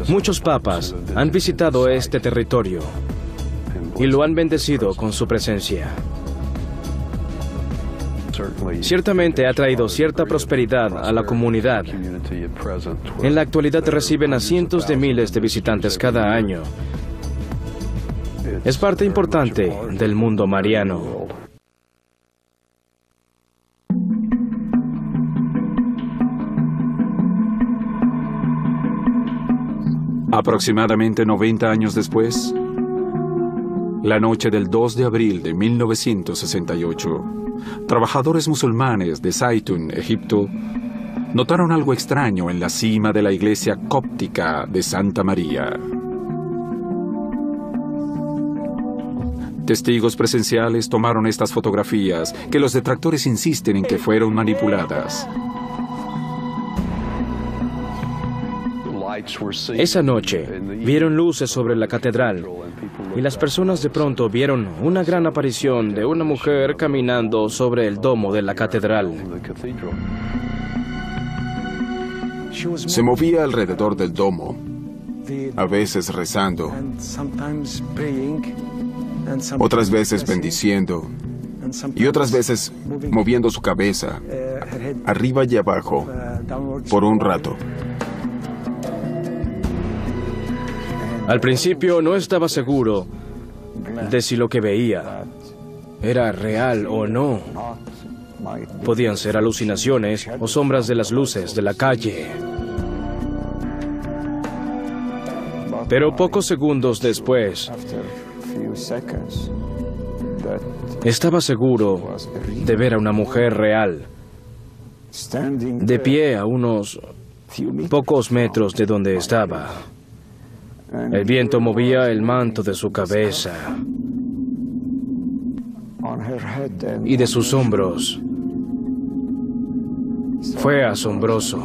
Muchos papas han visitado este territorio y lo han bendecido con su presencia. Ciertamente ha traído cierta prosperidad a la comunidad. En la actualidad reciben a cientos de miles de visitantes cada año. Es parte importante del mundo mariano. Aproximadamente noventa años después, la noche del dos de abril de mil novecientos sesenta y ocho, trabajadores musulmanes de Saitún, Egipto, notaron algo extraño en la cima de la iglesia cóptica de Santa María. Testigos presenciales tomaron estas fotografías, que los detractores insisten en que fueron manipuladas. Esa noche, vieron luces sobre la catedral y las personas de pronto vieron una gran aparición de una mujer caminando sobre el domo de la catedral. Se movía alrededor del domo, a veces rezando, otras veces bendiciendo y otras veces moviendo su cabeza arriba y abajo por un rato. Al principio no estaba seguro de si lo que veía era real o no. Podían ser alucinaciones o sombras de las luces de la calle. Pero pocos segundos después, estaba seguro de ver a una mujer real, de pie a unos pocos metros de donde estaba. El viento movía el manto de su cabeza y de sus hombros. Fue asombroso.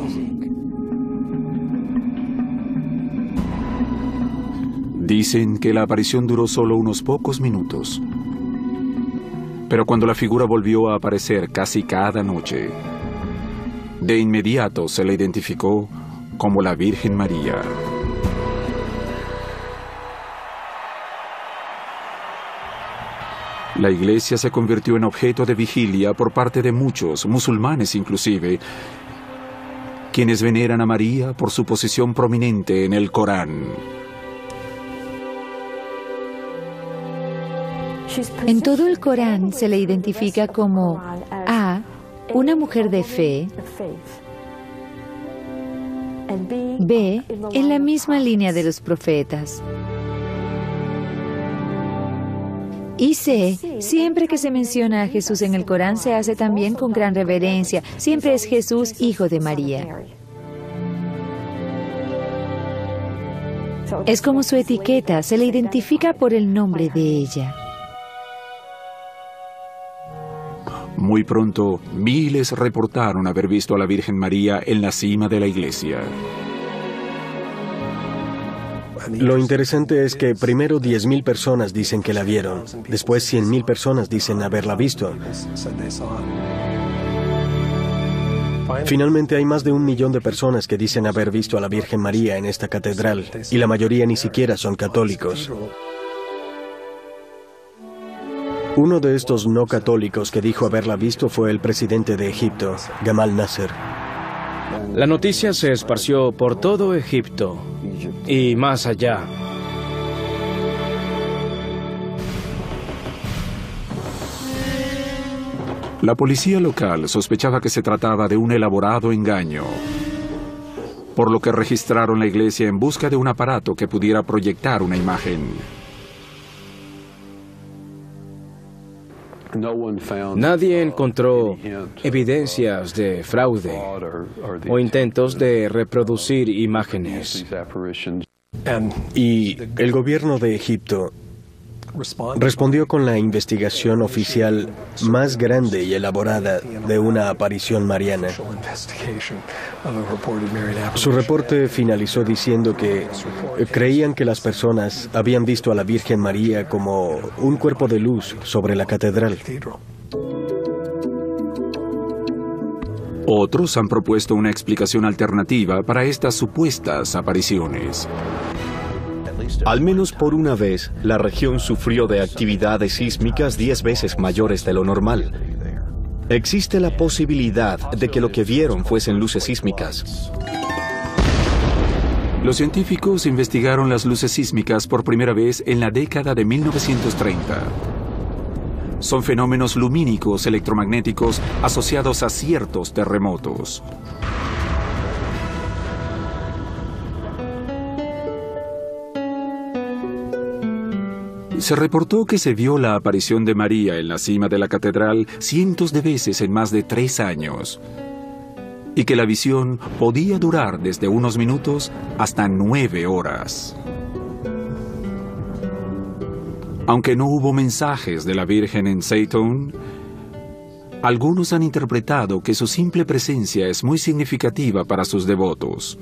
Dicen que la aparición duró solo unos pocos minutos. Pero cuando la figura volvió a aparecer casi cada noche, de inmediato se la identificó como la Virgen María. La iglesia se convirtió en objeto de vigilia por parte de muchos, musulmanes inclusive, quienes veneran a María por su posición prominente en el Corán. En todo el Corán se le identifica como A, una mujer de fe, B, en la misma línea de los profetas, y C, siempre que se menciona a Jesús en el Corán se hace también con gran reverencia, siempre es Jesús, hijo de María. Es como su etiqueta, se le identifica por el nombre de ella. Muy pronto, miles reportaron haber visto a la Virgen María en la cima de la iglesia. Lo interesante es que primero diez mil personas dicen que la vieron, después cien mil personas dicen haberla visto. Finalmente hay más de un millón de personas que dicen haber visto a la Virgen María en esta catedral, y la mayoría ni siquiera son católicos. Uno de estos no católicos que dijo haberla visto fue el presidente de Egipto, Gamal Nasser. La noticia se esparció por todo Egipto y más allá. La policía local sospechaba que se trataba de un elaborado engaño, por lo que registraron la iglesia en busca de un aparato que pudiera proyectar una imagen. Nadie encontró evidencias de fraude o intentos de reproducir imágenes. Y el gobierno de Egipto Respondió con la investigación oficial más grande y elaborada de una aparición mariana. Su reporte finalizó diciendo que creían que las personas habían visto a la Virgen María como un cuerpo de luz sobre la catedral. Otros han propuesto una explicación alternativa para estas supuestas apariciones. Al menos por una vez, la región sufrió de actividades sísmicas diez veces mayores de lo normal. Existe la posibilidad de que lo que vieron fuesen luces sísmicas. Los científicos investigaron las luces sísmicas por primera vez en la década de mil novecientos treinta. Son fenómenos lumínicos electromagnéticos asociados a ciertos terremotos. Se reportó que se vio la aparición de María en la cima de la catedral cientos de veces en más de tres años, y que la visión podía durar desde unos minutos hasta nueve horas. Aunque no hubo mensajes de la Virgen en Seyton, algunos han interpretado que su simple presencia es muy significativa para sus devotos.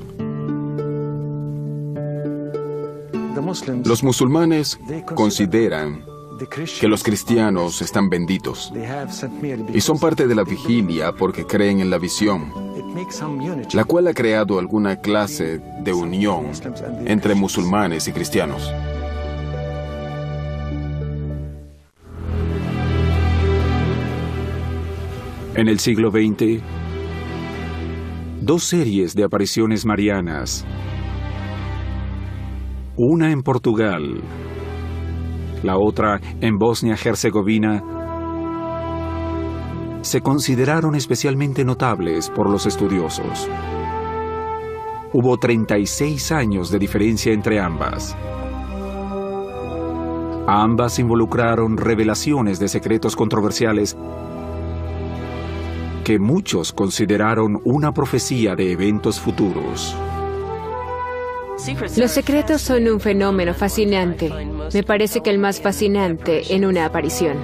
Los musulmanes consideran que los cristianos están benditos y son parte de la vigilia porque creen en la visión, la cual ha creado alguna clase de unión entre musulmanes y cristianos. En el siglo veinte, dos series de apariciones marianas, una en Portugal, la otra en Bosnia-Herzegovina, se consideraron especialmente notables por los estudiosos. Hubo treinta y seis años de diferencia entre ambas. Ambas involucraron revelaciones de secretos controversiales que muchos consideraron una profecía de eventos futuros. Los secretos son un fenómeno fascinante. Me parece que el más fascinante en una aparición.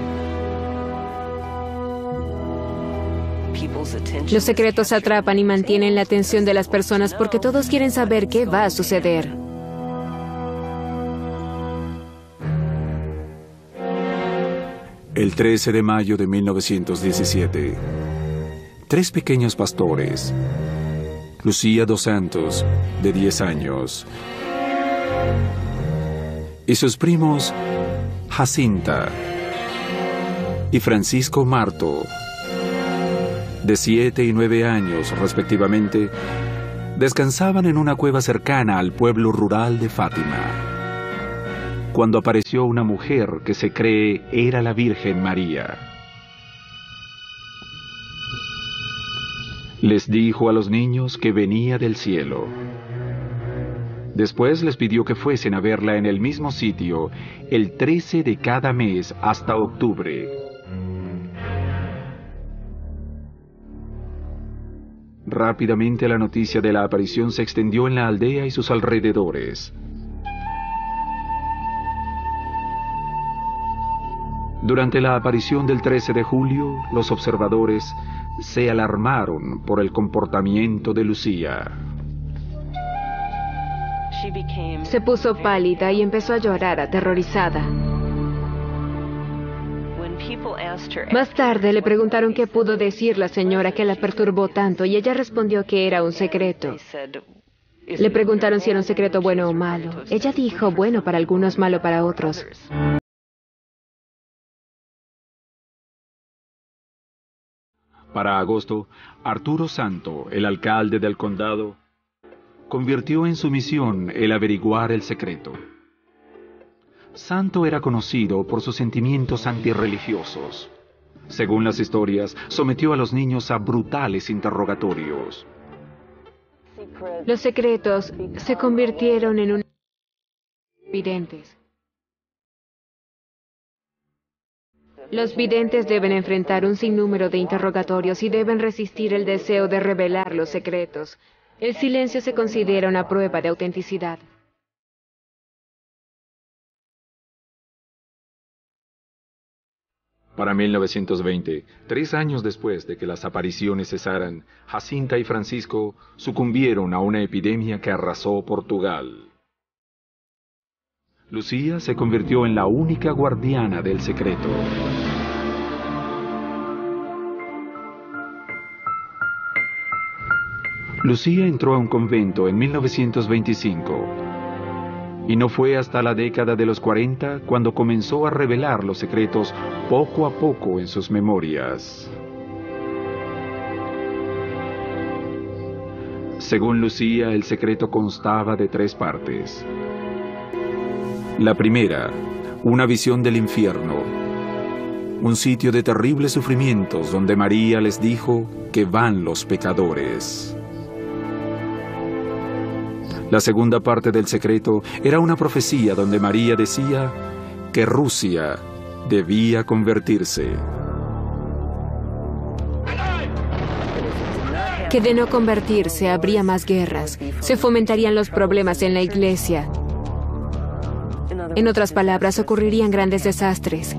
Los secretos atrapan y mantienen la atención de las personas porque todos quieren saber qué va a suceder. El trece de mayo de mil novecientos diecisiete, tres pequeños pastores, Lucía dos Santos, de diez años, y sus primos Jacinta y Francisco Marto, de siete y nueve años respectivamente, descansaban en una cueva cercana al pueblo rural de Fátima, cuando apareció una mujer que se cree era la Virgen María. Les dijo a los niños que venía del cielo. Después les pidió que fuesen a verla en el mismo sitio el trece de cada mes hasta octubre. Rápidamente la noticia de la aparición se extendió en la aldea y sus alrededores. Durante la aparición del trece de julio, los observadores se alarmaron por el comportamiento de Lucía. Se puso pálida y empezó a llorar aterrorizada. Más tarde le preguntaron qué pudo decir la señora que la perturbó tanto y ella respondió que era un secreto. Le preguntaron si era un secreto bueno o malo. Ella dijo bueno para algunos, malo para otros. Para agosto, Arturo Santo, el alcalde del condado, convirtió en su misión el averiguar el secreto. Santo era conocido por sus sentimientos antirreligiosos. Según las historias, sometió a los niños a brutales interrogatorios. Los secretos se convirtieron en un... videntes. Los videntes deben enfrentar un sinnúmero de interrogatorios y deben resistir el deseo de revelar los secretos. El silencio se considera una prueba de autenticidad. Para mil novecientos veinte, tres años después de que las apariciones cesaran, Jacinta y Francisco sucumbieron a una epidemia que arrasó Portugal. Lucía se convirtió en la única guardiana del secreto. Lucía entró a un convento en mil novecientos veinticinco, y no fue hasta la década de los cuarenta cuando comenzó a revelar los secretos poco a poco en sus memorias. Según Lucía, el secreto constaba de tres partes. La primera, una visión del infierno, un sitio de terribles sufrimientos donde María les dijo que van los pecadores. La segunda parte del secreto era una profecía donde María decía que Rusia debía convertirse. Que de no convertirse habría más guerras, se fomentarían los problemas en la iglesia. En otras palabras, ocurrirían grandes desastres.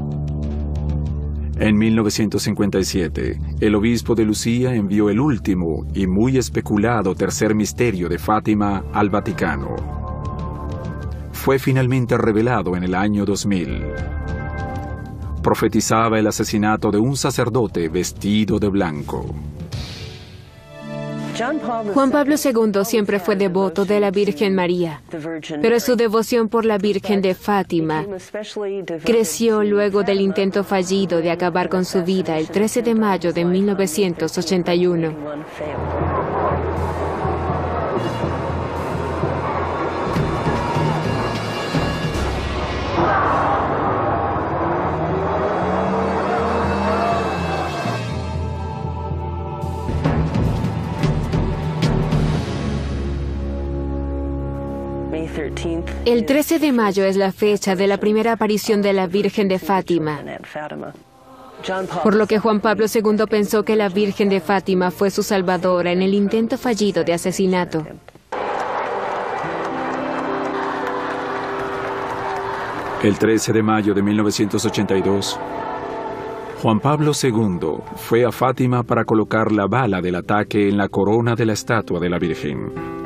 En mil novecientos cincuenta y siete, el obispo de Lucía envió el último y muy especulado tercer misterio de Fátima al Vaticano. Fue finalmente revelado en el año dos mil. Profetizaba el asesinato de un sacerdote vestido de blanco. Juan Pablo segundo siempre fue devoto de la Virgen María, pero su devoción por la Virgen de Fátima creció luego del intento fallido de acabar con su vida el trece de mayo de mil novecientos ochenta y uno. El trece de mayo es la fecha de la primera aparición de la Virgen de Fátima, por lo que Juan Pablo segundo pensó que la Virgen de Fátima fue su salvadora en el intento fallido de asesinato. El trece de mayo de mil novecientos ochenta y dos, Juan Pablo segundo fue a Fátima para colocar la bala del ataque en la corona de la estatua de la Virgen.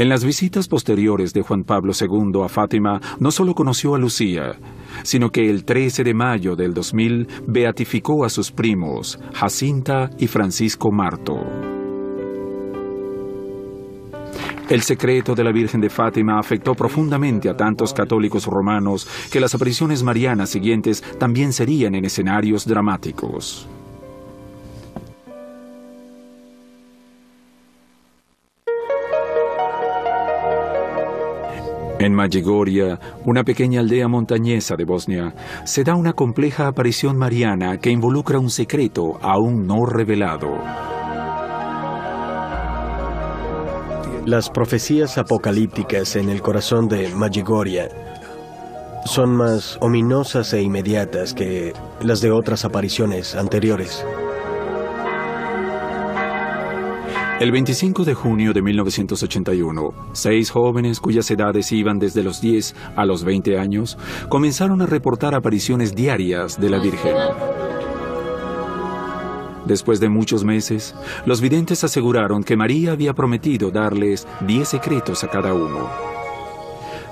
En las visitas posteriores de Juan Pablo segundo a Fátima, no solo conoció a Lucía, sino que el trece de mayo del dos mil beatificó a sus primos, Jacinta y Francisco Marto. El secreto de la Virgen de Fátima afectó profundamente a tantos católicos romanos que las apariciones marianas siguientes también serían en escenarios dramáticos. En Medjugorje, una pequeña aldea montañesa de Bosnia, se da una compleja aparición mariana que involucra un secreto aún no revelado. Las profecías apocalípticas en el corazón de Medjugorje son más ominosas e inmediatas que las de otras apariciones anteriores. El veinticinco de junio de mil novecientos ochenta y uno, seis jóvenes cuyas edades iban desde los diez a los veinte años comenzaron a reportar apariciones diarias de la Virgen. Después de muchos meses, los videntes aseguraron que María había prometido darles diez secretos a cada uno.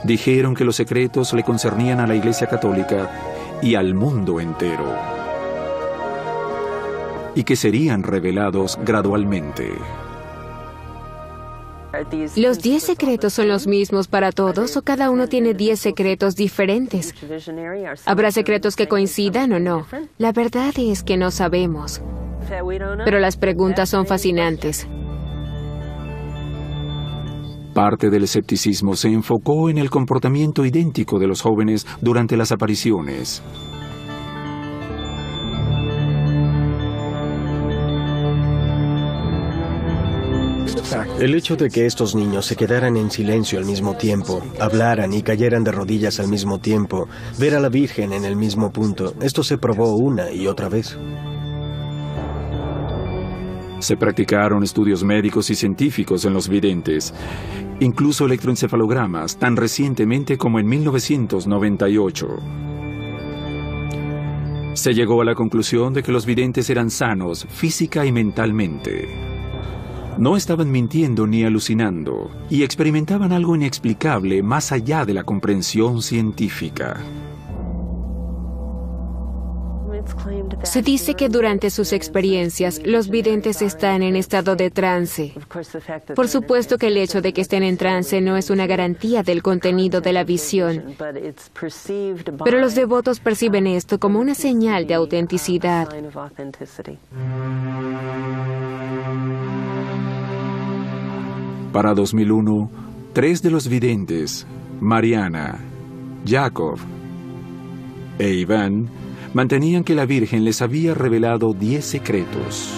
Dijeron que los secretos le concernían a la Iglesia Católica y al mundo entero, y que serían revelados gradualmente. ¿Los diez secretos son los mismos para todos o cada uno tiene diez secretos diferentes? ¿Habrá secretos que coincidan o no? La verdad es que no sabemos, pero las preguntas son fascinantes. Parte del escepticismo se enfocó en el comportamiento idéntico de los jóvenes durante las apariciones. El hecho de que estos niños se quedaran en silencio al mismo tiempo, hablaran y cayeran de rodillas al mismo tiempo, ver a la Virgen en el mismo punto, esto se probó una y otra vez. Se practicaron estudios médicos y científicos en los videntes, incluso electroencefalogramas, tan recientemente como en mil novecientos noventa y ocho. Se llegó a la conclusión de que los videntes eran sanos física y mentalmente. No estaban mintiendo ni alucinando, y experimentaban algo inexplicable más allá de la comprensión científica. Se dice que durante sus experiencias, los videntes están en estado de trance. Por supuesto que el hecho de que estén en trance no es una garantía del contenido de la visión, pero los devotos perciben esto como una señal de autenticidad. Para dos mil uno, tres de los videntes, Mariana, Jacob e Iván, mantenían que la Virgen les había revelado diez secretos.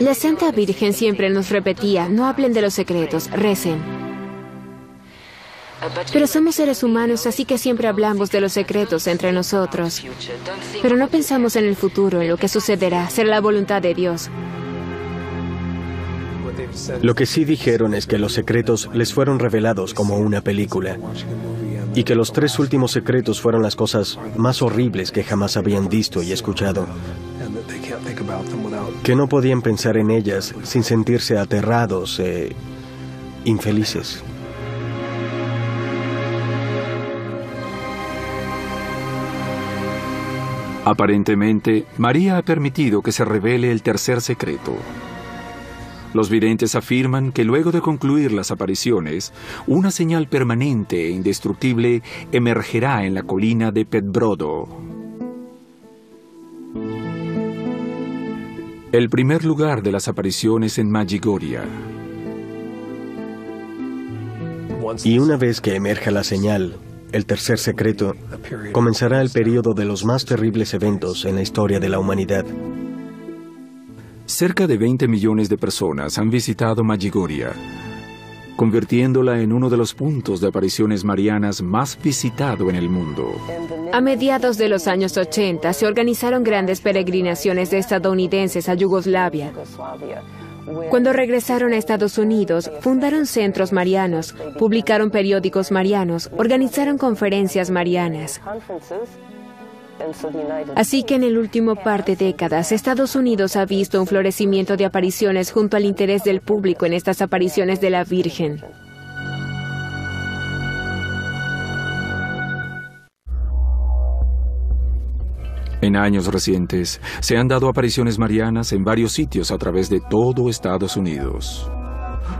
La Santa Virgen siempre nos repetía, no hablen de los secretos, recen. Pero somos seres humanos, así que siempre hablamos de los secretos entre nosotros. Pero no pensamos en el futuro, en lo que sucederá, será la voluntad de Dios. Lo que sí dijeron es que los secretos les fueron revelados como una película. Y que los tres últimos secretos fueron las cosas más horribles que jamás habían visto y escuchado. Que no podían pensar en ellas sin sentirse aterrados e infelices. Aparentemente, María ha permitido que se revele el tercer secreto. Los videntes afirman que luego de concluir las apariciones, una señal permanente e indestructible emergerá en la colina de Pedbrodo. El primer lugar de las apariciones en Medjugorje. Y una vez que emerja la señal, el tercer secreto, comenzará el período de los más terribles eventos en la historia de la humanidad. Cerca de veinte millones de personas han visitado Medjugorje, convirtiéndola en uno de los puntos de apariciones marianas más visitado en el mundo. A mediados de los años ochenta se organizaron grandes peregrinaciones de estadounidenses a Yugoslavia. Cuando regresaron a Estados Unidos, fundaron centros marianos, publicaron periódicos marianos, organizaron conferencias marianas. Así que en el último par de décadas, Estados Unidos ha visto un florecimiento de apariciones junto al interés del público en estas apariciones de la Virgen. En años recientes, se han dado apariciones marianas en varios sitios a través de todo Estados Unidos.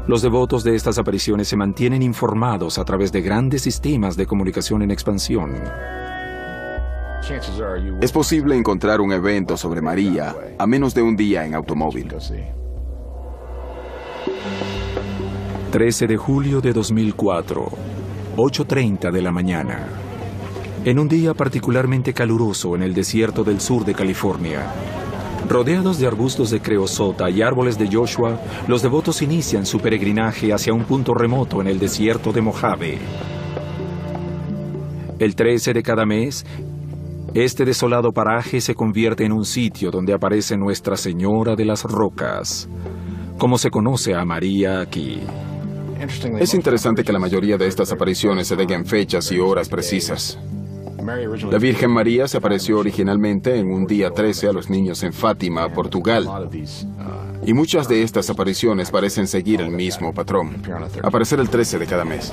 Los devotos de estas apariciones se mantienen informados a través de grandes sistemas de comunicación en expansión. Es posible encontrar un evento sobre María a menos de un día en automóvil. trece de julio de dos mil cuatro, ocho treinta de la mañana. En un día particularmente caluroso en el desierto del sur de California. Rodeados de arbustos de creosota y árboles de Joshua, los devotos inician su peregrinaje hacia un punto remoto en el desierto de Mojave. El trece de cada mes, este desolado paraje se convierte en un sitio donde aparece Nuestra Señora de las Rocas, como se conoce a María aquí. Es interesante que la mayoría de estas apariciones se den en fechas y horas precisas. La Virgen María se apareció originalmente en un día trece a los niños en Fátima, Portugal. Y muchas de estas apariciones parecen seguir el mismo patrón, aparecer el trece de cada mes.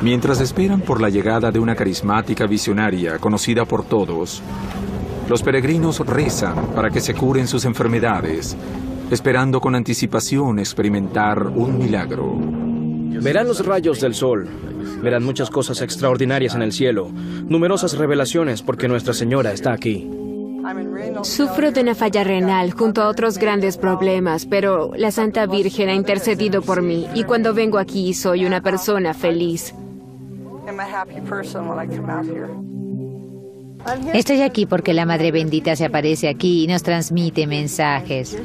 Mientras esperan por la llegada de una carismática visionaria conocida por todos, los peregrinos rezan para que se curen sus enfermedades, esperando con anticipación experimentar un milagro. Verán los rayos del sol, verán muchas cosas extraordinarias en el cielo, numerosas revelaciones porque Nuestra Señora está aquí. Sufro de una falla renal junto a otros grandes problemas, pero la Santa Virgen ha intercedido por mí y cuando vengo aquí soy una persona feliz. Estoy aquí porque la Madre Bendita se aparece aquí y nos transmite mensajes.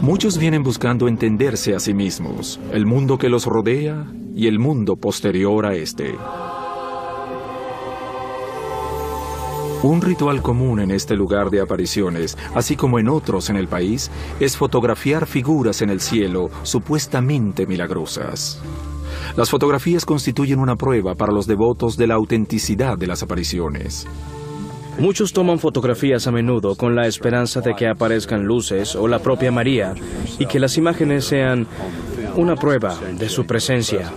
Muchos vienen buscando entenderse a sí mismos, el mundo que los rodea y el mundo posterior a este. Un ritual común en este lugar de apariciones, así como en otros en el país, es fotografiar figuras en el cielo supuestamente milagrosas. Las fotografías constituyen una prueba para los devotos de la autenticidad de las apariciones. Muchos toman fotografías a menudo con la esperanza de que aparezcan luces o la propia María y que las imágenes sean una prueba de su presencia.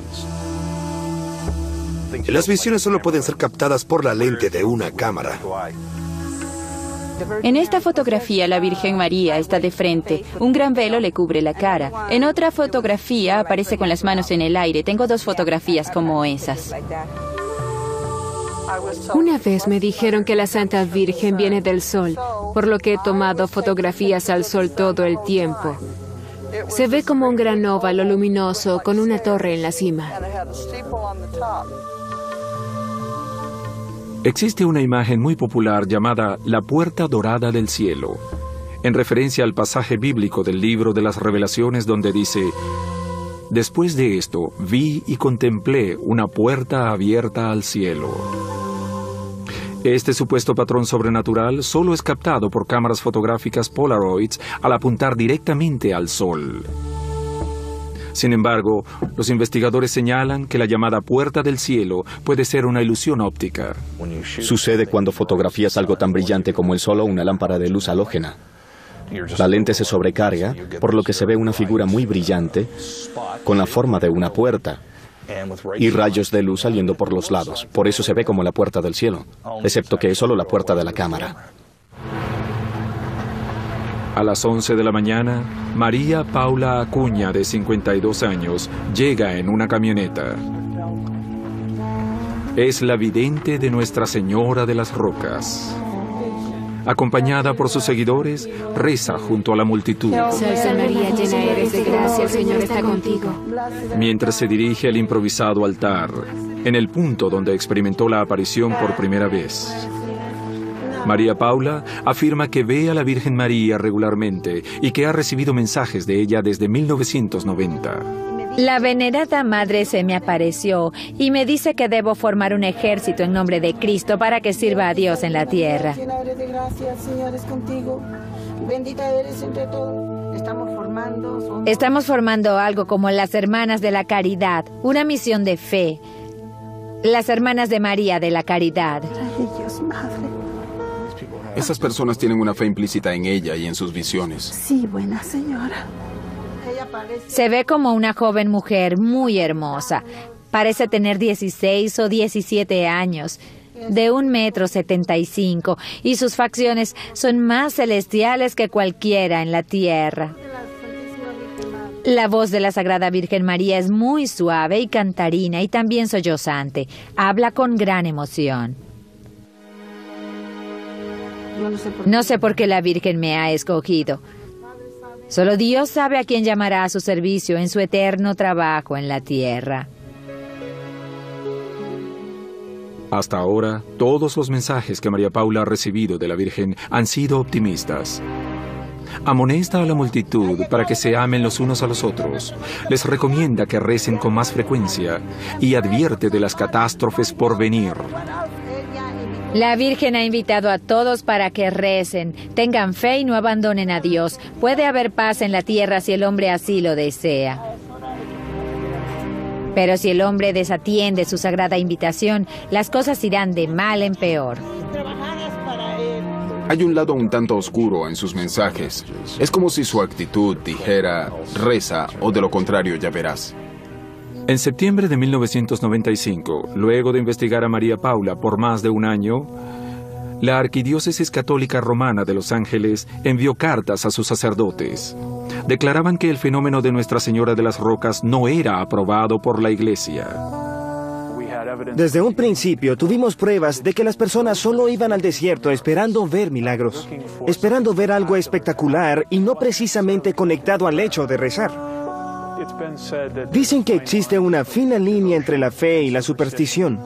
Las visiones solo pueden ser captadas por la lente de una cámara. En esta fotografía la Virgen María está de frente, un gran velo le cubre la cara. En otra fotografía aparece con las manos en el aire. Tengo dos fotografías como esas. Una vez me dijeron que la Santa Virgen viene del sol, por lo que he tomado fotografías al sol todo el tiempo. Se ve como un gran óvalo luminoso con una torre en la cima. Existe una imagen muy popular llamada la Puerta Dorada del Cielo, en referencia al pasaje bíblico del libro de las Revelaciones donde dice: después de esto, vi y contemplé una puerta abierta al cielo. Este supuesto patrón sobrenatural solo es captado por cámaras fotográficas Polaroids al apuntar directamente al sol. Sin embargo, los investigadores señalan que la llamada Puerta del Cielo puede ser una ilusión óptica. Sucede cuando fotografías algo tan brillante como el sol o una lámpara de luz halógena. La lente se sobrecarga, por lo que se ve una figura muy brillante con la forma de una puerta y rayos de luz saliendo por los lados. Por eso se ve como la Puerta del Cielo, excepto que es solo la puerta de la cámara. A las once de la mañana, María Paula Acuña, de cincuenta y dos años, llega en una camioneta. Es la vidente de Nuestra Señora de las Rocas. Acompañada por sus seguidores, reza junto a la multitud. San María, llena eres de gracia, el Señor está contigo. Mientras se dirige al improvisado altar, en el punto donde experimentó la aparición por primera vez. María Paula afirma que ve a la Virgen María regularmente y que ha recibido mensajes de ella desde mil novecientos noventa. La venerada madre se me apareció y me dice que debo formar un ejército en nombre de Cristo para que sirva a Dios en la tierra. Estamos formando algo como las Hermanas de la Caridad, una misión de fe. Las Hermanas de María de la Caridad. Ay, Dios, madre. Esas personas tienen una fe implícita en ella y en sus visiones. Sí, buena señora. Se ve como una joven mujer muy hermosa. Parece tener dieciséis o diecisiete años, de un metro setenta y cinco, y sus facciones son más celestiales que cualquiera en la tierra. La voz de la Sagrada Virgen María es muy suave y cantarina y también sollozante. Habla con gran emoción. No sé por qué la Virgen me ha escogido. Solo Dios sabe a quién llamará a su servicio en su eterno trabajo en la tierra. Hasta ahora, todos los mensajes que María Paula ha recibido de la Virgen han sido optimistas. Amonesta a la multitud para que se amen los unos a los otros. Les recomienda que recen con más frecuencia y advierte de las catástrofes por venir. La Virgen ha invitado a todos para que recen, tengan fe y no abandonen a Dios. Puede haber paz en la tierra si el hombre así lo desea. Pero si el hombre desatiende su sagrada invitación, las cosas irán de mal en peor. Hay un lado un tanto oscuro en sus mensajes. Es como si su actitud dijera, reza, o de lo contrario ya verás. En septiembre de mil novecientos noventa y cinco, luego de investigar a María Paula por más de un año, la Arquidiócesis Católica Romana de Los Ángeles envió cartas a sus sacerdotes. Declaraban que el fenómeno de Nuestra Señora de las Rocas no era aprobado por la Iglesia. Desde un principio tuvimos pruebas de que las personas solo iban al desierto esperando ver milagros, esperando ver algo espectacular y no precisamente conectado al hecho de rezar. Dicen que existe una fina línea entre la fe y la superstición,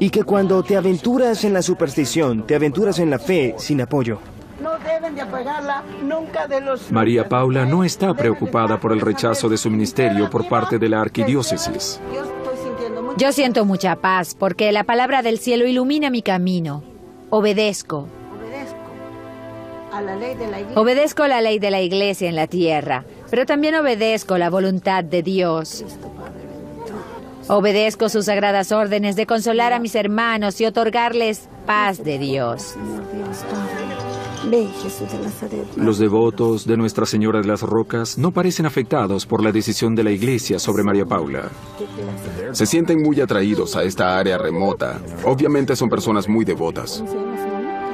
y que cuando te aventuras en la superstición, te aventuras en la fe sin apoyo. No deben de apagarla nunca de los... María Paula no está preocupada por el rechazo de su ministerio por parte de la arquidiócesis. Yo siento mucha paz porque la palabra del cielo ilumina mi camino. Obedezco. Obedezco la ley de la Iglesia en la tierra, pero también obedezco la voluntad de Dios. Obedezco sus sagradas órdenes de consolar a mis hermanos y otorgarles paz de Dios. Los devotos de Nuestra Señora de las Rocas no parecen afectados por la decisión de la Iglesia sobre María Paula. Se sienten muy atraídos a esta área remota. Obviamente son personas muy devotas.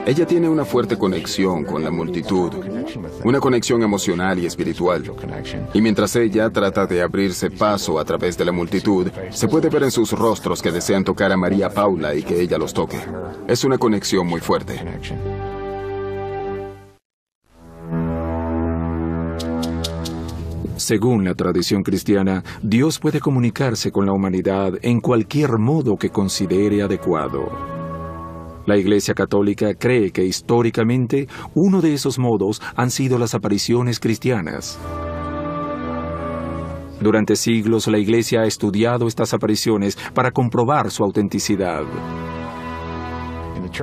Ella tiene una fuerte conexión con la multitud, una conexión emocional y espiritual. Y mientras ella trata de abrirse paso a través de la multitud, se puede ver en sus rostros que desean tocar a María Paula y que ella los toque. Es una conexión muy fuerte. Según la tradición cristiana, Dios puede comunicarse con la humanidad en cualquier modo que considere adecuado. La Iglesia Católica cree que históricamente uno de esos modos han sido las apariciones cristianas. Durante siglos la Iglesia ha estudiado estas apariciones para comprobar su autenticidad.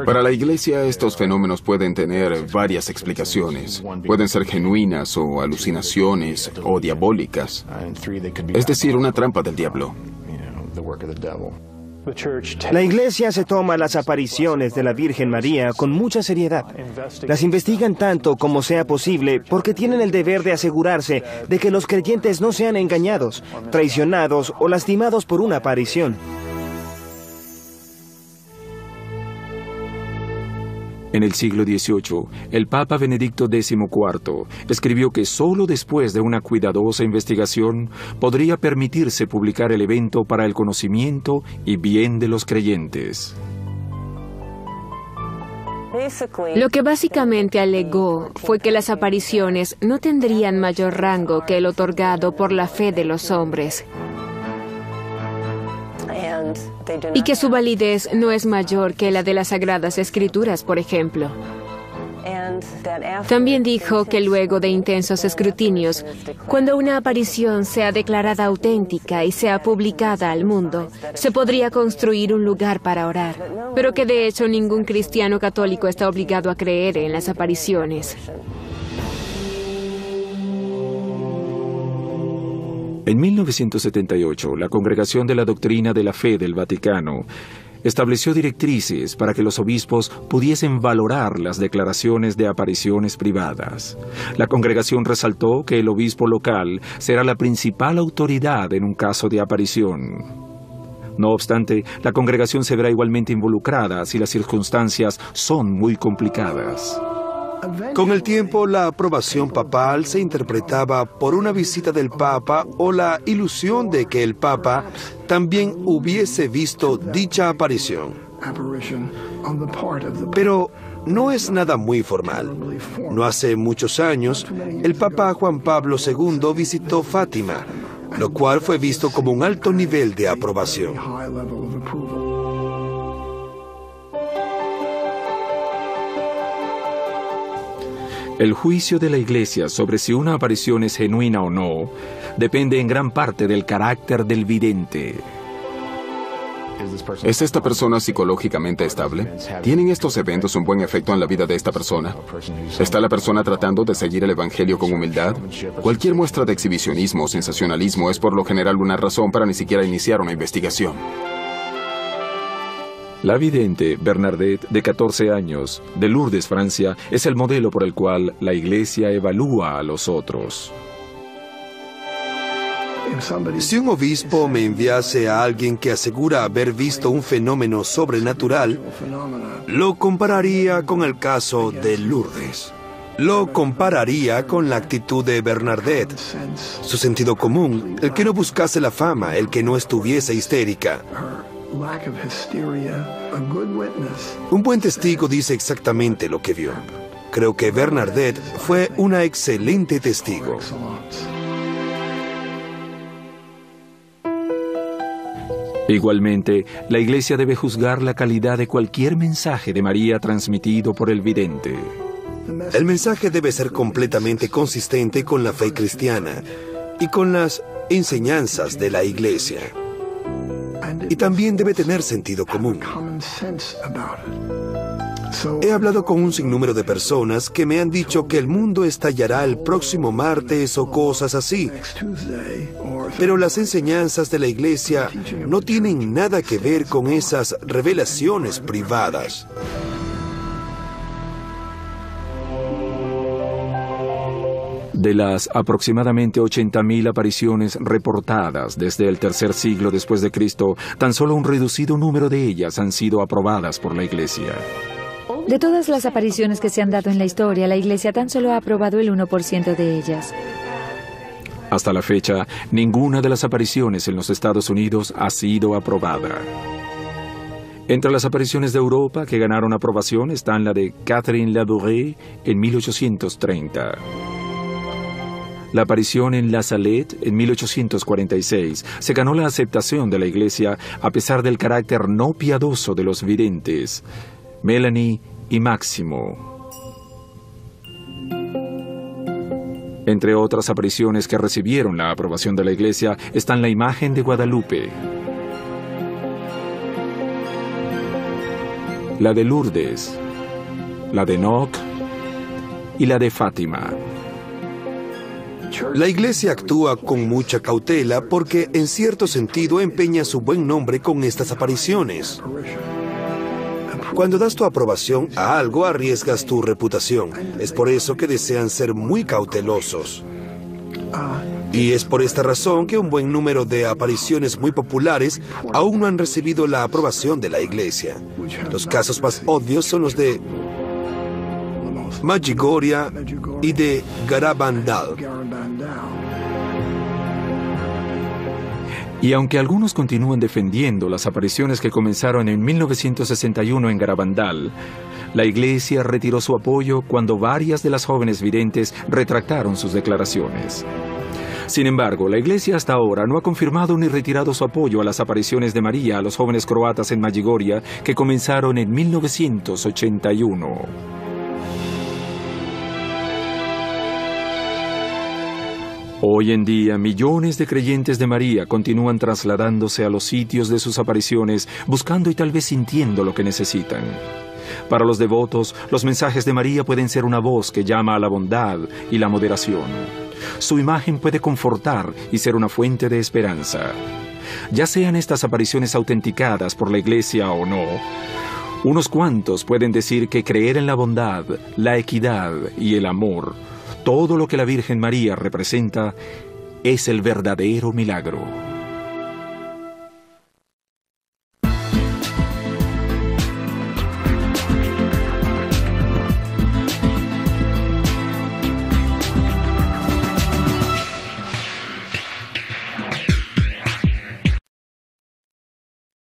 Para la Iglesia estos fenómenos pueden tener varias explicaciones. Pueden ser genuinas o alucinaciones o diabólicas. Es decir, una trampa del diablo. La Iglesia se toma las apariciones de la Virgen María con mucha seriedad. Las investigan tanto como sea posible porque tienen el deber de asegurarse de que los creyentes no sean engañados, traicionados o lastimados por una aparición. En el siglo dieciocho, el Papa Benedicto décimo cuarto escribió que solo después de una cuidadosa investigación podría permitirse publicar el evento para el conocimiento y bien de los creyentes. Lo que básicamente alegó fue que las apariciones no tendrían mayor rango que el otorgado por la fe de los hombres, y que su validez no es mayor que la de las Sagradas Escrituras, por ejemplo. También dijo que luego de intensos escrutinios, cuando una aparición sea declarada auténtica y sea publicada al mundo, se podría construir un lugar para orar, pero que de hecho ningún cristiano católico está obligado a creer en las apariciones. En mil novecientos setenta y ocho, la Congregación de la Doctrina de la Fe del Vaticano estableció directrices para que los obispos pudiesen valorar las declaraciones de apariciones privadas. La congregación resaltó que el obispo local será la principal autoridad en un caso de aparición. No obstante, la congregación se verá igualmente involucrada si las circunstancias son muy complicadas. Con el tiempo, la aprobación papal se interpretaba por una visita del Papa o la ilusión de que el Papa también hubiese visto dicha aparición. Pero no es nada muy formal. No hace muchos años, el Papa Juan Pablo segundo visitó Fátima, lo cual fue visto como un alto nivel de aprobación. El juicio de la Iglesia sobre si una aparición es genuina o no depende en gran parte del carácter del vidente. ¿Es esta persona psicológicamente estable? ¿Tienen estos eventos un buen efecto en la vida de esta persona? ¿Está la persona tratando de seguir el Evangelio con humildad? Cualquier muestra de exhibicionismo o sensacionalismo es por lo general una razón para ni siquiera iniciar una investigación. La vidente Bernadette, de catorce años, de Lourdes, Francia, es el modelo por el cual la Iglesia evalúa a los otros. Si un obispo me enviase a alguien que asegura haber visto un fenómeno sobrenatural, lo compararía con el caso de Lourdes. Lo compararía con la actitud de Bernadette, su sentido común, el que no buscase la fama, el que no estuviese histérica. Un buen testigo dice exactamente lo que vio. Creo que Bernadette fue una excelente testigo. Igualmente, la Iglesia debe juzgar la calidad de cualquier mensaje de María transmitido por el vidente. El mensaje debe ser completamente consistente con la fe cristiana y con las enseñanzas de la Iglesia. Y también debe tener sentido común. He hablado con un sinnúmero de personas que me han dicho que el mundo estallará el próximo martes o cosas así. Pero las enseñanzas de la Iglesia no tienen nada que ver con esas revelaciones privadas. De las aproximadamente ochenta mil apariciones reportadas desde el tercer siglo después de Cristo, tan solo un reducido número de ellas han sido aprobadas por la Iglesia. De todas las apariciones que se han dado en la historia, la Iglesia tan solo ha aprobado el uno por ciento de ellas. Hasta la fecha, ninguna de las apariciones en los Estados Unidos ha sido aprobada. Entre las apariciones de Europa que ganaron aprobación están la de Catherine Labouré en mil ochocientos treinta. La aparición en La Salette en mil ochocientos cuarenta y seis se ganó la aceptación de la Iglesia a pesar del carácter no piadoso de los videntes, Mélanie y Máximo. Entre otras apariciones que recibieron la aprobación de la Iglesia están la imagen de Guadalupe, la de Lourdes, la de Knock y la de Fátima. La Iglesia actúa con mucha cautela porque, en cierto sentido, empeña su buen nombre con estas apariciones. Cuando das tu aprobación a algo, arriesgas tu reputación. Es por eso que desean ser muy cautelosos. Y es por esta razón que un buen número de apariciones muy populares aún no han recibido la aprobación de la Iglesia. Los casos más obvios son los de Medjugorje y de Garabandal. Y aunque algunos continúan defendiendo las apariciones que comenzaron en mil novecientos sesenta y uno en Garabandal, la Iglesia retiró su apoyo cuando varias de las jóvenes videntes retractaron sus declaraciones. Sin embargo, la Iglesia hasta ahora no ha confirmado ni retirado su apoyo a las apariciones de María a los jóvenes croatas en Medjugorje que comenzaron en mil novecientos ochenta y uno. Hoy en día, millones de creyentes de María continúan trasladándose a los sitios de sus apariciones, buscando y tal vez sintiendo lo que necesitan. Para los devotos, los mensajes de María pueden ser una voz que llama a la bondad y la moderación. Su imagen puede confortar y ser una fuente de esperanza. Ya sean estas apariciones autenticadas por la Iglesia o no, unos cuantos pueden decir que creer en la bondad, la equidad y el amor, todo lo que la Virgen María representa, es el verdadero milagro.